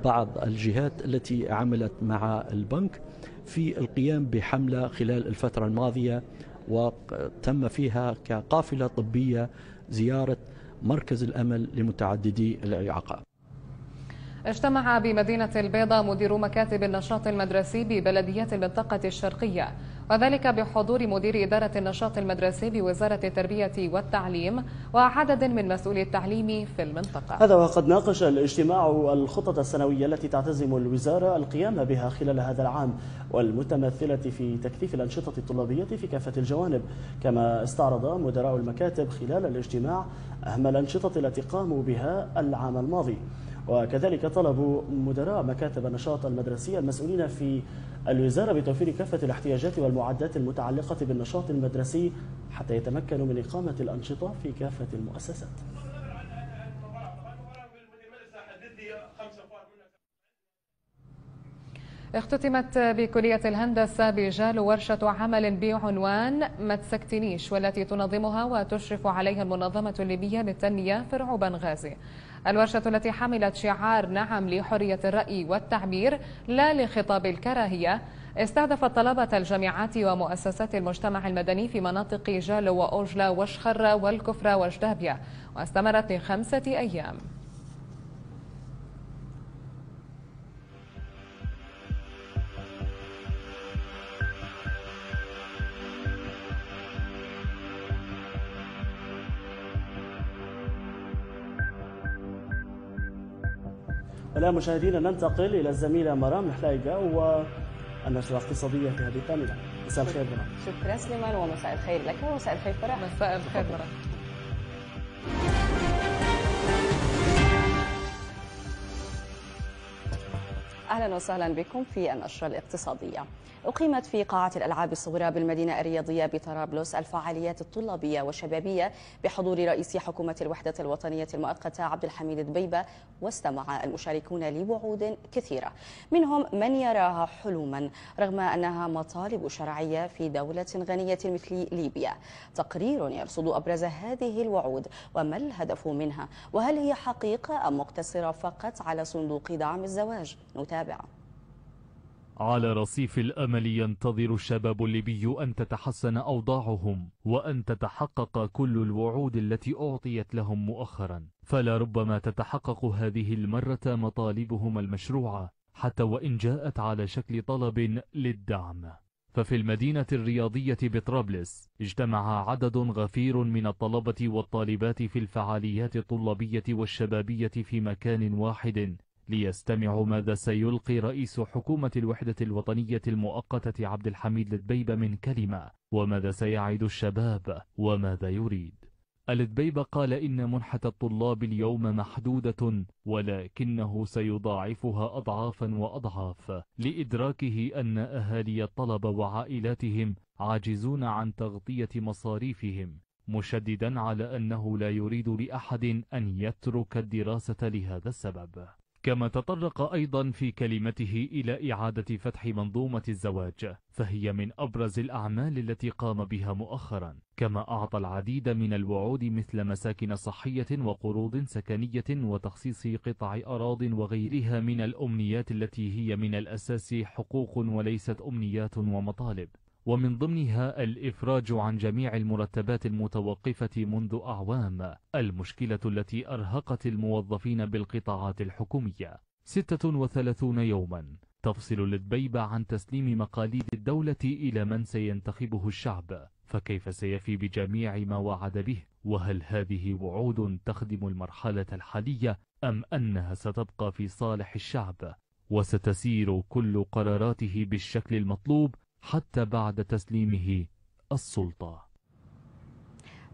بعض الجهات التي عملت مع البنك في القيام بحملة خلال الفترة الماضية وتم فيها كقافلة طبية زيارة مركز الأمل لمتعددي الإعاقة. اجتمع بمدينة البيضاء مدير مكاتب النشاط المدرسي ببلديات المنطقة الشرقية، وذلك بحضور مدير إدارة النشاط المدرسي بوزارة التربية والتعليم وعدد من مسؤولي التعليم في المنطقة. هذا وقد ناقش الاجتماع الخطط السنوية التي تعتزم الوزارة القيام بها خلال هذا العام والمتمثلة في تكثيف الأنشطة الطلابية في كافة الجوانب، كما استعرض مدراء المكاتب خلال الاجتماع أهم الأنشطة التي قاموا بها العام الماضي، وكذلك طلبوا مدراء مكاتب النشاط المدرسي المسؤولين في الوزارة بتوفير كافة الاحتياجات والمعدات المتعلقة بالنشاط المدرسي حتى يتمكنوا من إقامة الأنشطة في كافة المؤسسات. اختتمت بكلية الهندسة بجال ورشة عمل بعنوان ما تسكتنيش، والتي تنظمها وتشرف عليها المنظمة الليبية للتنمية فرع بنغازي. الورشة التي حملت شعار نعم لحرية الرأي والتعبير لا لخطاب الكراهية استهدفت طلبة الجامعات ومؤسسات المجتمع المدني في مناطق جال وأوجلا وشخرة والكفرة وجدابية، واستمرت لخمسة أيام. الآن مشاهدينا ننتقل إلى الزميلة مرام الحلايقة والنشرة الاقتصادية في هذه الكاملة. مساء الخير مرام. شكرا سليمان ومساء الخير لك ومساء الخير فرح. مساء الخير مرام. أهلا وسهلا بكم في النشرة الاقتصادية. أقيمت في قاعة الألعاب الصغرى بالمدينة الرياضية بطرابلس الفعاليات الطلابية والشبابية بحضور رئيس حكومة الوحدة الوطنية المؤقتة عبد الحميد دبيبة، واستمع المشاركون لوعود كثيرة منهم من يراها حلما رغم أنها مطالب شرعية في دولة غنية مثل ليبيا. تقرير يرصد أبرز هذه الوعود وما الهدف منها، وهل هي حقيقة أم مقتصرة فقط على صندوق دعم الزواج؟ نتابع. على رصيف الأمل ينتظر الشباب الليبي أن تتحسن أوضاعهم وأن تتحقق كل الوعود التي أعطيت لهم مؤخرا، فلربما تتحقق هذه المرة مطالبهم المشروعة حتى وإن جاءت على شكل طلب للدعم. ففي المدينة الرياضية بطرابلس اجتمع عدد غفير من الطلبة والطالبات في الفعاليات الطلابية والشبابية في مكان واحد ليستمعوا ماذا سيلقي رئيس حكومة الوحدة الوطنية المؤقتة عبد الحميد الدبيبة من كلمة، وماذا سيعد الشباب وماذا يريد. الدبيبة قال إن منحة الطلاب اليوم محدودة ولكنه سيضاعفها أضعافا وأضعاف لإدراكه أن أهالي الطلبة وعائلاتهم عاجزون عن تغطية مصاريفهم، مشددا على أنه لا يريد لأحد أن يترك الدراسة لهذا السبب. كما تطرق أيضا في كلمته إلى إعادة فتح منظومة الزواج، فهي من أبرز الأعمال التي قام بها مؤخرا، كما أعطى العديد من الوعود مثل مساكن صحية وقروض سكنية وتخصيص قطع أراض وغيرها من الأمنيات التي هي من الأساس حقوق وليست أمنيات ومطالب، ومن ضمنها الإفراج عن جميع المرتبات المتوقفة منذ أعوام، المشكلة التي أرهقت الموظفين بالقطاعات الحكومية ستة وثلاثين يوما. تفصل الدبيبة عن تسليم مقاليد الدولة إلى من سينتخبه الشعب، فكيف سيفي بجميع ما وعد به، وهل هذه وعود تخدم المرحلة الحالية أم أنها ستبقى في صالح الشعب وستسير كل قراراته بالشكل المطلوب حتى بعد تسليمه السلطة.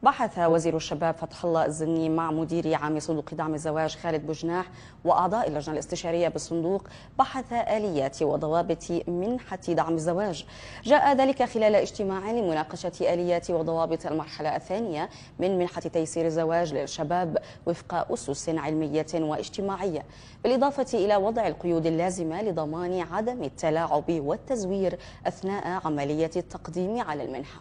بحث وزير الشباب فتح الله الزني مع مدير عام صندوق دعم الزواج خالد بجناح وأعضاء اللجنة الاستشارية بالصندوق بحث آليات وضوابط منحة دعم الزواج. جاء ذلك خلال اجتماع لمناقشة آليات وضوابط المرحلة الثانية من منحة تيسير الزواج للشباب وفق أسس علمية واجتماعية، بالإضافة إلى وضع القيود اللازمة لضمان عدم التلاعب والتزوير أثناء عملية التقديم على المنحة.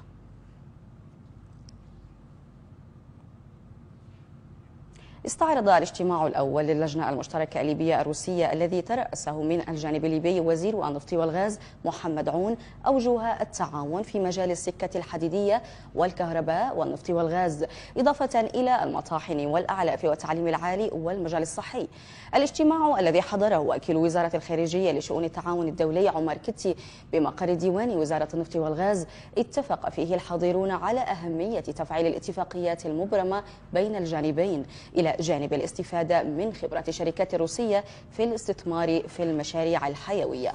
استعرض الاجتماع الأول للجنة المشتركة الليبية الروسية الذي ترأسه من الجانب الليبي وزير النفط والغاز محمد عون أوجه التعاون في مجال السكة الحديدية والكهرباء والنفط والغاز، إضافة إلى المطاحن والأعلاف والتعليم العالي والمجال الصحي. الاجتماع الذي حضره وكيل وزارة الخارجية لشؤون التعاون الدولي عمر كتي بمقر ديوان وزارة النفط والغاز اتفق فيه الحاضرون على أهمية تفعيل الاتفاقيات المبرمة بين الجانبين إلى جانب الاستفادة من خبرة الشركات الروسية في الاستثمار في المشاريع الحيوية.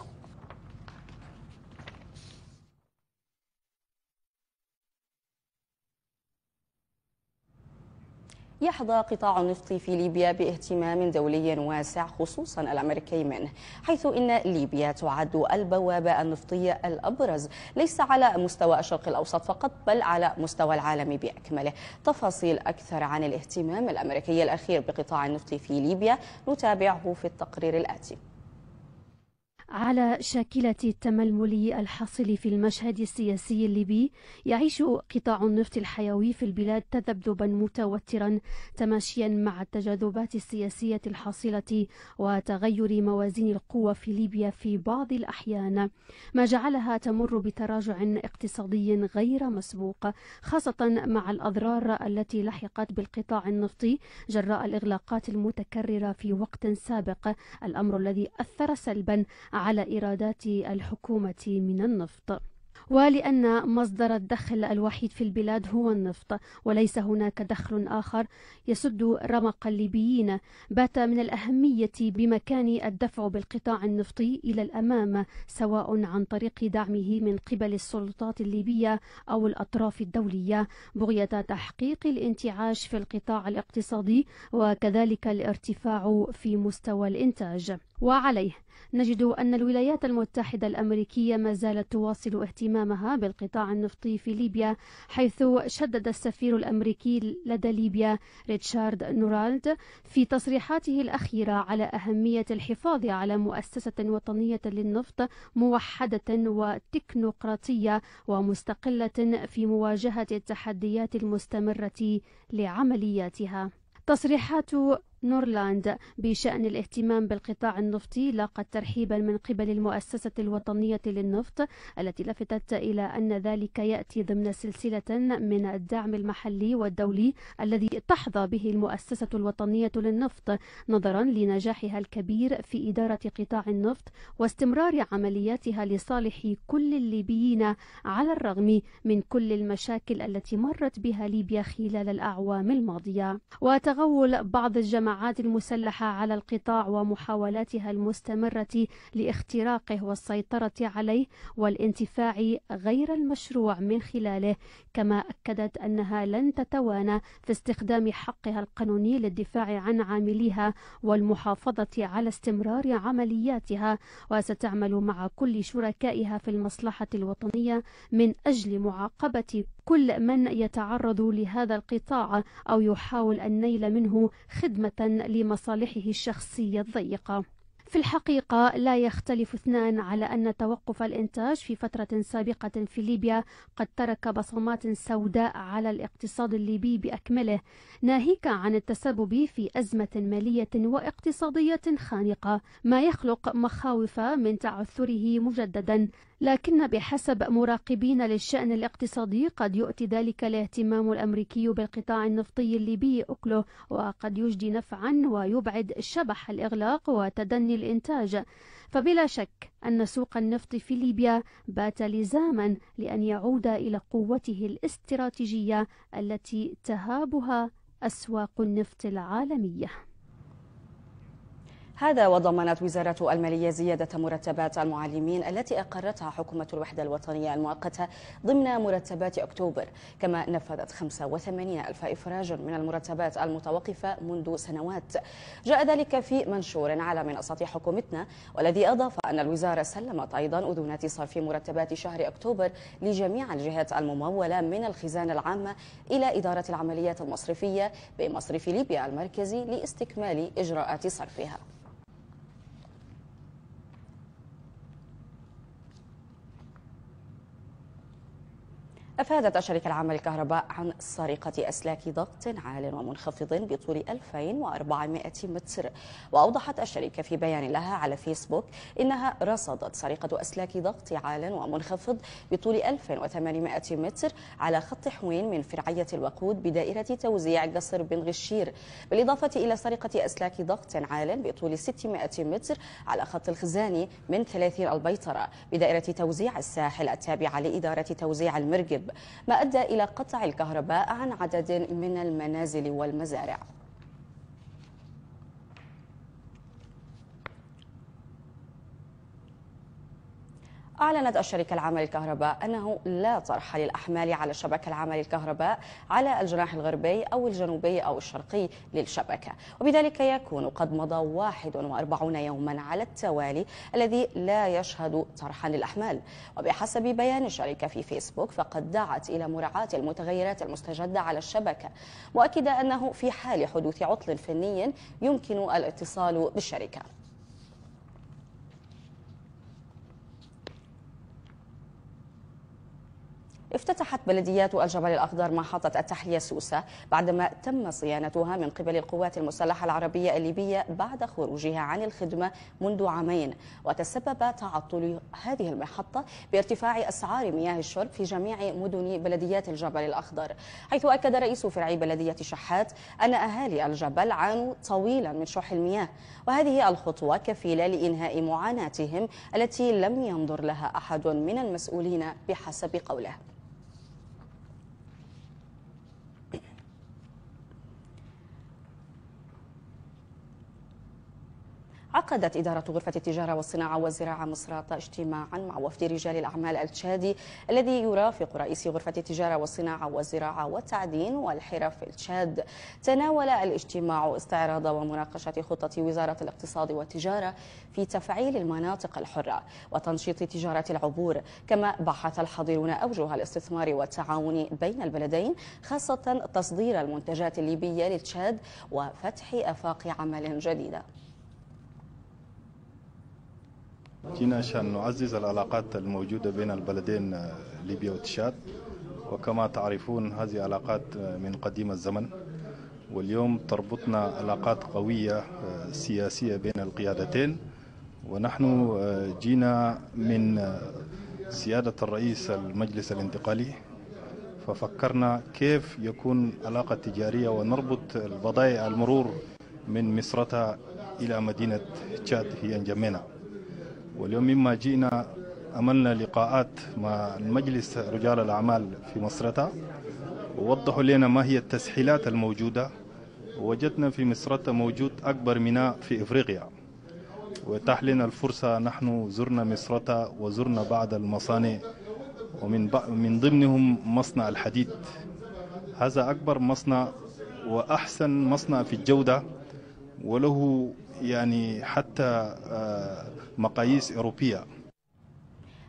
يحظى قطاع النفط في ليبيا باهتمام دولي واسع خصوصا الأمريكي منه، حيث إن ليبيا تعد البوابة النفطية الأبرز ليس على مستوى الشرق الأوسط فقط بل على مستوى العالم بأكمله. تفاصيل أكثر عن الاهتمام الأمريكي الأخير بقطاع النفط في ليبيا نتابعه في التقرير الآتي. على شاكلة التململ الحاصل في المشهد السياسي الليبي، يعيش قطاع النفط الحيوي في البلاد تذبذبا متوترا تماشيا مع التجاذبات السياسية الحاصلة وتغير موازين القوى في ليبيا في بعض الأحيان، ما جعلها تمر بتراجع اقتصادي غير مسبوق، خاصة مع الأضرار التي لحقت بالقطاع النفطي جراء الإغلاقات المتكررة في وقت سابق، الأمر الذي أثر سلبا على إيرادات الحكومة من النفط. ولأن مصدر الدخل الوحيد في البلاد هو النفط وليس هناك دخل آخر يسد رمق الليبيين، بات من الأهمية بمكان الدفع بالقطاع النفطي إلى الأمام، سواء عن طريق دعمه من قبل السلطات الليبية أو الأطراف الدولية، بغية تحقيق الانتعاش في القطاع الاقتصادي وكذلك الارتفاع في مستوى الإنتاج. وعليه نجد أن الولايات المتحدة الأمريكية ما زالت تواصل اهتمامها بالقطاع النفطي في ليبيا، حيث شدد السفير الأمريكي لدى ليبيا ريتشارد نوراند في تصريحاته الأخيرة على أهمية الحفاظ على مؤسسة وطنية للنفط موحدة وتكنوقراطية ومستقلة في مواجهة التحديات المستمرة لعملياتها. تصريحات نورلاند بشأن الاهتمام بالقطاع النفطي لاقت ترحيبا من قبل المؤسسة الوطنية للنفط، التي لفتت إلى أن ذلك يأتي ضمن سلسلة من الدعم المحلي والدولي الذي تحظى به المؤسسة الوطنية للنفط نظرا لنجاحها الكبير في إدارة قطاع النفط واستمرار عملياتها لصالح كل الليبيين، على الرغم من كل المشاكل التي مرت بها ليبيا خلال الأعوام الماضية وتغول بعض الجماعات المسلحة على القطاع ومحاولاتها المستمرة لاختراقه والسيطرة عليه والانتفاع غير المشروع من خلاله، كما أكدت أنها لن تتوانى في استخدام حقها القانوني للدفاع عن عامليها والمحافظة على استمرار عملياتها، وستعمل مع كل شركائها في المصلحة الوطنية من أجل معاقبة كل من يتعرض لهذا القطاع أو يحاول النيل منه خدمة لمصالحه الشخصية الضيقة. في الحقيقة لا يختلف اثنان على أن توقف الإنتاج في فترة سابقة في ليبيا قد ترك بصمات سوداء على الاقتصاد الليبي بأكمله، ناهيك عن التسبب في أزمة مالية واقتصادية خانقة، ما يخلق مخاوف من تعثره مجددا. لكن بحسب مراقبين للشأن الاقتصادي قد يؤتي ذلك الاهتمام الأمريكي بالقطاع النفطي الليبي أكله، وقد يجدي نفعا ويبعد شبح الإغلاق وتدني الإنتاج. فبلا شك أن سوق النفط في ليبيا بات لزاما لأن يعود إلى قوته الاستراتيجية التي تهابها أسواق النفط العالمية. هذا وضمنت وزارة المالية زيادة مرتبات المعلمين التي أقرتها حكومة الوحدة الوطنية المؤقتة ضمن مرتبات أكتوبر، كما نفذت خمسة وثمانين ألف إفراج من المرتبات المتوقفة منذ سنوات. جاء ذلك في منشور على منصة حكومتنا، والذي أضاف أن الوزارة سلمت أيضا أذونات صرف مرتبات شهر أكتوبر لجميع الجهات الممولة من الخزانة العامة إلى إدارة العمليات المصرفية بمصرف ليبيا المركزي لاستكمال إجراءات صرفها. أفادت الشركة العامة للكهرباء عن سرقة أسلاك ضغط عال ومنخفض بطول ألفين وأربعمائة متر، وأوضحت الشركة في بيان لها على فيسبوك إنها رصدت سرقة أسلاك ضغط عال ومنخفض بطول ألفين وثمانمائة متر على خط حوين من فرعية الوقود بدائرة توزيع قصر بن غشير، بالإضافة إلى سرقة أسلاك ضغط عال بطول ستمائة متر على خط الخزاني من ثلاثين البيطرة بدائرة توزيع الساحل التابعة لإدارة توزيع المركب، ما أدى إلى قطع الكهرباء عن عدد من المنازل والمزارع. أعلنت الشركة العامة للكهرباء أنه لا طرح للأحمال على الشبكة العامة للكهرباء على الجناح الغربي أو الجنوبي أو الشرقي للشبكة، وبذلك يكون قد مضى واحد وأربعين يوما على التوالي الذي لا يشهد طرحا للأحمال. وبحسب بيان الشركة في فيسبوك فقد دعت إلى مراعاة المتغيرات المستجدة على الشبكة، مؤكدة أنه في حال حدوث عطل فني يمكن الاتصال بالشركة. افتتحت بلديات الجبل الأخضر محطة التحلية السوسة بعدما تم صيانتها من قبل القوات المسلحة العربية الليبية بعد خروجها عن الخدمة منذ عامين، وتسبب تعطل هذه المحطة بارتفاع أسعار مياه الشرب في جميع مدن بلديات الجبل الأخضر، حيث أكد رئيس فرعي بلدية شحات أن أهالي الجبل عانوا طويلا من شح المياه، وهذه الخطوة كفيلة لإنهاء معاناتهم التي لم ينظر لها أحد من المسؤولين بحسب قوله. عقدت إدارة غرفة التجارة والصناعة والزراعة مصراتة اجتماعا مع وفد رجال الأعمال التشادي الذي يرافق رئيس غرفة التجارة والصناعة والزراعة والتعدين والحرف التشاد. تناول الاجتماع استعراض ومناقشة خطة وزارة الاقتصاد والتجارة في تفعيل المناطق الحرة وتنشيط تجارة العبور، كما بحث الحاضرون أوجه الاستثمار والتعاون بين البلدين، خاصة تصدير المنتجات الليبية للتشاد وفتح آفاق عمل جديدة. جينا عشان نعزز العلاقات الموجودة بين البلدين ليبيا وتشاد، وكما تعرفون هذه علاقات من قديم الزمن، واليوم تربطنا علاقات قوية سياسية بين القيادتين. ونحن جينا من سيادة الرئيس المجلس الانتقالي، ففكرنا كيف يكون علاقة تجارية ونربط البضائع المرور من مصراتة إلى مدينة تشاد هي نجمينا. واليوم مما جينا عملنا لقاءات مع المجلس رجال الأعمال في مصراتة، ووضحوا لنا ما هي التسهيلات الموجودة. وجدنا في مصراتة موجود أكبر ميناء في إفريقيا، وتاح لنا الفرصة. نحن زرنا مصراتة وزرنا بعض المصانع، ومن من ضمنهم مصنع الحديد. هذا أكبر مصنع وأحسن مصنع في الجودة، وله يعني حتى مقاييس أوروبية.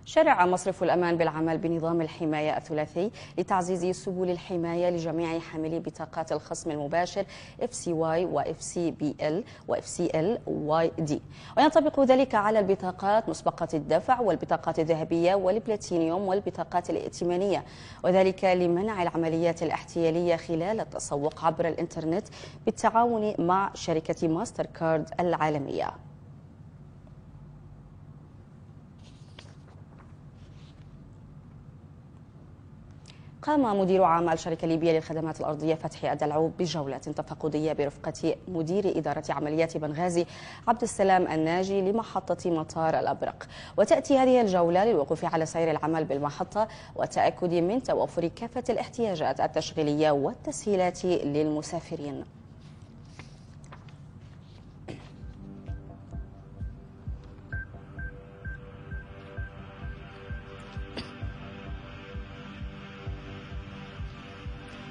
شرع مصرف الأمان بالعمل بنظام الحماية الثلاثي لتعزيز سبل الحماية لجميع حاملي بطاقات الخصم المباشر إف سي واي و إف سي بي إل و إف سي إل واي دي، وينطبق ذلك على البطاقات مسبقة الدفع والبطاقات الذهبية والبلاتينيوم والبطاقات الائتمانية، وذلك لمنع العمليات الاحتيالية خلال التسوق عبر الإنترنت بالتعاون مع شركة ماستر كارد العالمية. قام مدير عام الشركة الليبية للخدمات الأرضية فتحي أدلعو بجولة تفقدية برفقة مدير إدارة عمليات بنغازي عبدالسلام الناجي لمحطة مطار الأبرق، وتأتي هذه الجولة للوقوف على سير العمل بالمحطة والتأكد من توفر كافة الاحتياجات التشغيلية والتسهيلات للمسافرين.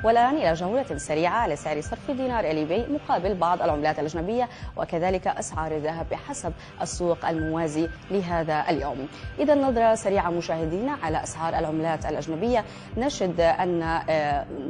والآن إلى جولة سريعة على سعر صرف الدينار الليبي مقابل بعض العملات الأجنبية، وكذلك أسعار الذهب بحسب السوق الموازي لهذا اليوم. إذا نظرة سريعة مشاهدينا على أسعار العملات الأجنبية، نجد أن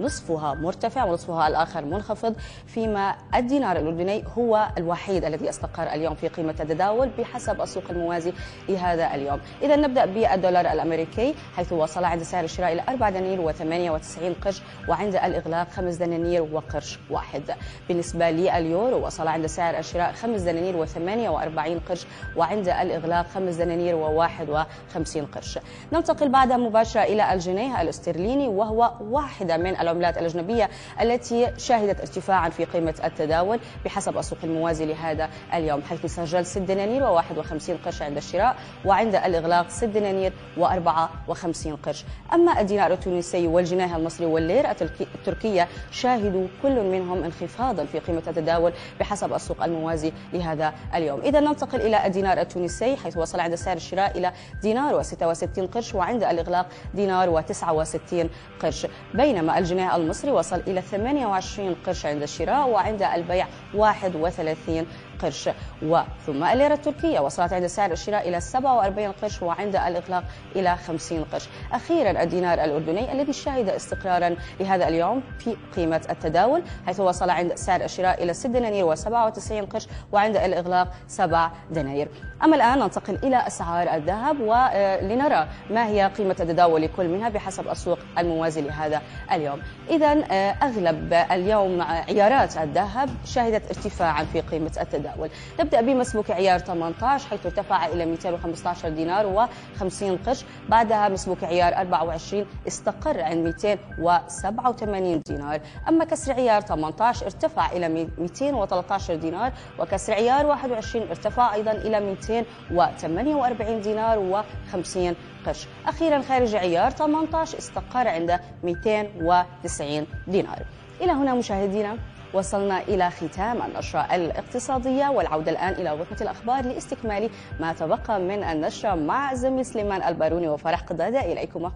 نصفها مرتفع ونصفها الآخر منخفض، فيما الدينار الأردني هو الوحيد الذي استقر اليوم في قيمة التداول بحسب السوق الموازي لهذا اليوم. إذا نبدأ بالدولار الأمريكي، حيث وصل عند سعر الشراء إلى أربعة دنانير وثمانية وتسعين قرش، وعند الإغلاق خمس دنانير وقرش واحد. بالنسبة لليورو، وصل عند سعر الشراء خمس دنانير وثمانية وأربعين قرش، وعند الإغلاق خمس دنانير وواحد وخمسين قرش. ننتقل بعدها مباشرة إلى الجنيه الاسترليني، وهو واحدة من العملات الأجنبية التي شهدت ارتفاعا في قيمة التداول بحسب السوق الموازي لهذا اليوم، حيث سجل ست دنانير وواحد وخمسين قرش عند الشراء، وعند الإغلاق ست دنانير وأربعة وخمسين قرش. أما الدينار التونسي والجنيه المصري واللير التركي تركيا، شاهدوا كل منهم انخفاضا في قيمة التداول بحسب السوق الموازي لهذا اليوم. إذا ننتقل إلى الدينار التونسي، حيث وصل عند سعر الشراء إلى دينار وستة وستين قرش، وعند الإغلاق دينار وتسعة وستين قرش. بينما الجنيه المصري وصل إلى ثمانية وعشرين قرش عند الشراء، وعند البيع واحد وثلاثين قرش. قرش، وثم الليرة التركية وصلت عند سعر الشراء إلى سبعة وأربعين قرش وعند الإطلاق إلى خمسين قرش. أخيرا الدينار الأردني الذي شهد استقرارا لهذا اليوم في قيمة التداول، حيث وصل عند سعر الشراء إلى ستة دنانير وسبعة وتسعين قرش وعند الإغلاق سبعة دنانير. أما الآن ننتقل إلى أسعار الذهب ولنرى ما هي قيمة التداول لكل منها بحسب السوق الموازي لهذا اليوم. إذن أغلب اليوم عيارات الذهب شهدت ارتفاعا في قيمة التداول. نبدأ بمسبوك عيار ثمانية عشر حيث ارتفع إلى مئتين وخمسة عشر دينار وخمسين قرش، بعدها مسبوك عيار أربعة وعشرين استقر عند مئتين وسبعة وثمانين دينار. أما كسر عيار ثمانية عشر ارتفع إلى مئتين وثلاثة عشر دينار، وكسر عيار واحد وعشرين ارتفع أيضا إلى مئتين وثمانية وأربعين دينار وخمسين قرش. أخيرا خارج عيار ثمانية عشر استقر عند مئتين وتسعين دينار. إلى هنا مشاهدينا وصلنا إلى ختام النشرة الاقتصادية، والعودة الآن إلى غرفة الأخبار لاستكمال ما تبقى من النشرة مع زميل سليمان الباروني وفرح قدادة. إليكما.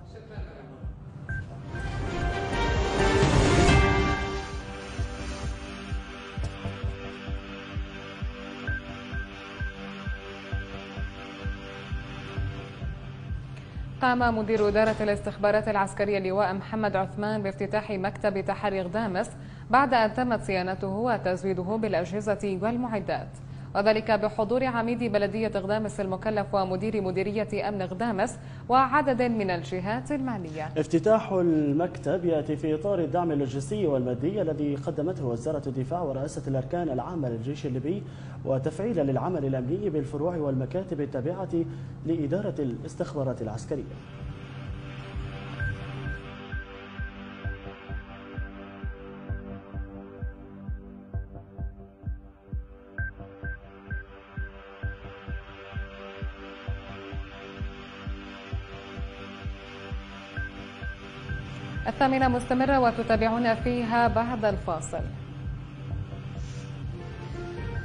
قام مدير إدارة الاستخبارات العسكرية اللواء محمد عثمان بافتتاح مكتب تحري غدامس بعد أن تمت صيانته وتزويده بالأجهزة والمعدات، وذلك بحضور عميد بلدية غدامس المكلف ومدير مديرية أمن غدامس وعدد من الجهات المعنية. افتتاح المكتب يأتي في إطار الدعم اللوجستي والمادي الذي قدمته وزارة الدفاع ورئاسة الأركان العامة للجيش الليبي، وتفعيلا للعمل الأمني بالفروع والمكاتب التابعة لإدارة الاستخبارات العسكرية. الثامنة مستمرة وتتابعون فيها بعد الفاصل.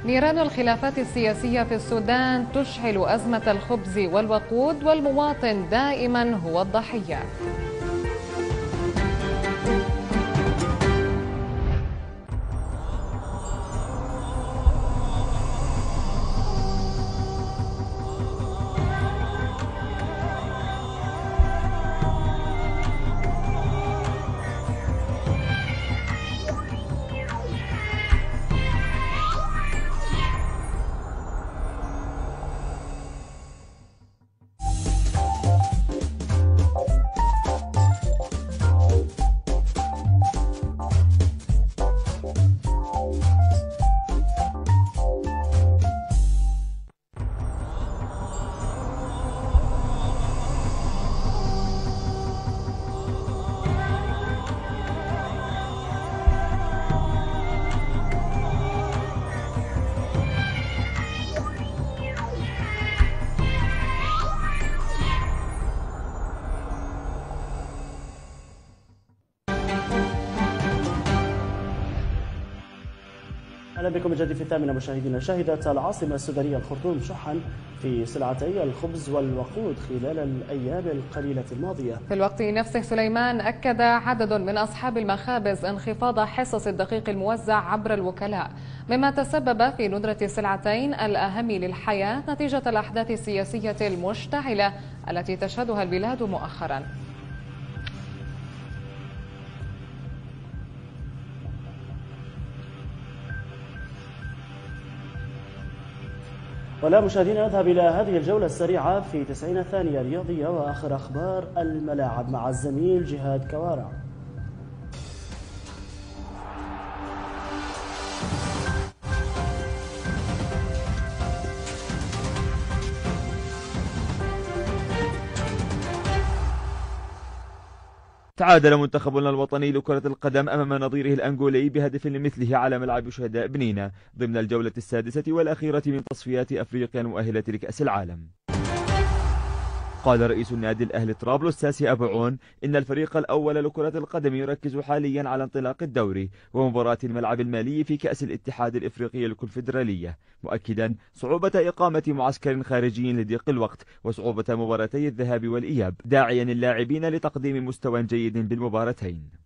نيران الخلافات السياسية في السودان تشعل أزمة الخبز والوقود، والمواطن دائما هو الضحية. اهلا بكم من جديد في الثامنه مشاهدينا. شهدت العاصمه السودانيه الخرطوم شحا في سلعتي الخبز والوقود خلال الايام القليله الماضيه. في الوقت نفسه سليمان اكد عدد من اصحاب المخابز انخفاض حصص الدقيق الموزع عبر الوكلاء، مما تسبب في ندره السلعتين الاهم للحياه نتيجه الاحداث السياسيه المشتعله التي تشهدها البلاد مؤخرا. ولا مشاهدينا نذهب إلى هذه الجولة السريعة في تسعين ثانية رياضية وآخر أخبار الملاعب مع الزميل جهاد كوارع. تعادل منتخبنا الوطني لكرة القدم أمام نظيره الأنغولي بهدف لمثله على ملعب شهداء بنينا ضمن الجولة السادسة والأخيرة من تصفيات أفريقيا المؤهلة لكأس العالم. قال رئيس النادي الأهلي طرابلس ساسي أبو عون إن الفريق الأول لكرة القدم يركز حاليا على انطلاق الدوري ومباراة الملعب المالي في كأس الاتحاد الإفريقي الكونفدرالية، مؤكدا صعوبة إقامة معسكر خارجي لضيق الوقت وصعوبة مباراتي الذهاب والإياب، داعيا اللاعبين لتقديم مستوى جيد بالمباراتين.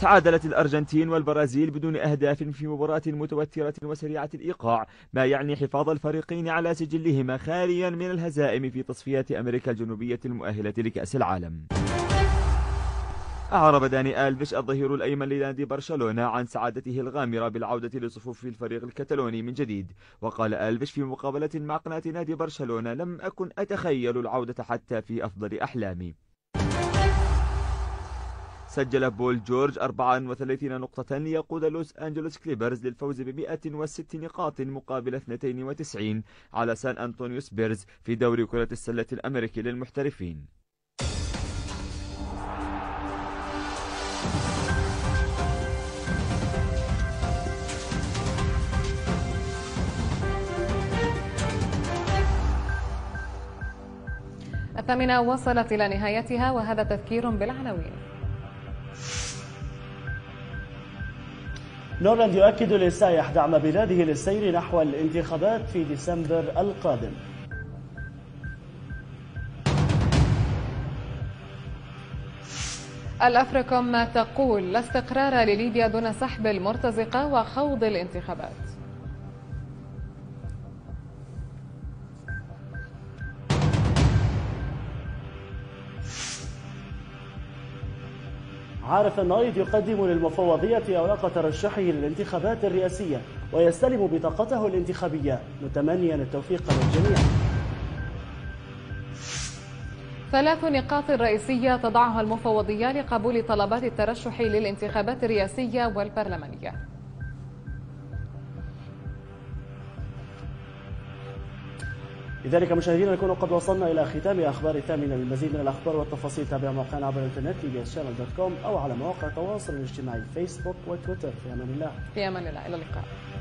تعادلت الأرجنتين والبرازيل بدون أهداف في مباراة متوترة وسريعة الإيقاع، ما يعني حفاظ الفريقين على سجلهما خاليا من الهزائم في تصفيات أمريكا الجنوبية المؤهلة لكأس العالم. أعرب داني ألفيش الظهير الأيمن لنادي برشلونة عن سعادته الغامرة بالعودة لصفوف الفريق الكتالوني من جديد، وقال ألفيش في مقابلة مع قناة نادي برشلونة: لم أكن أتخيل العودة حتى في أفضل أحلامي. سجل بول جورج أربع وثلاثين نقطة ليقود لوس أنجلوس كليبرز للفوز بمئة وست نقاط مقابل اثنتين وتسعين على سان أنطونيو سبيرز في دوري كرة السلة الأمريكي للمحترفين. الثامنة وصلت إلى نهايتها، وهذا تذكير بالعناوين. نورلاند يؤكد للسائح دعم بلاده للسير نحو الانتخابات في ديسمبر القادم. الأفريكوم ما تقول: لا استقرار لليبيا دون سحب المرتزقة وخوض الانتخابات. عارف النايد يقدم للمفوضية أوراق ترشحه للانتخابات الرئاسية ويستلم بطاقته الانتخابية متمنيا التوفيق للجميع. ثلاث نقاط رئيسية تضعها المفوضية لقبول طلبات الترشح للانتخابات الرئاسية والبرلمانية. لذلك مشاهدينا نكون قد وصلنا إلى ختام أخبار الثامنة. للمزيد من الأخبار والتفاصيل تابع موقعنا عبر الإنترنت ليبيا شانل دوت كوم أو على مواقع التواصل الاجتماعي فيسبوك وتويتر. في أمان الله. في أمان الله، إلى اللقاء.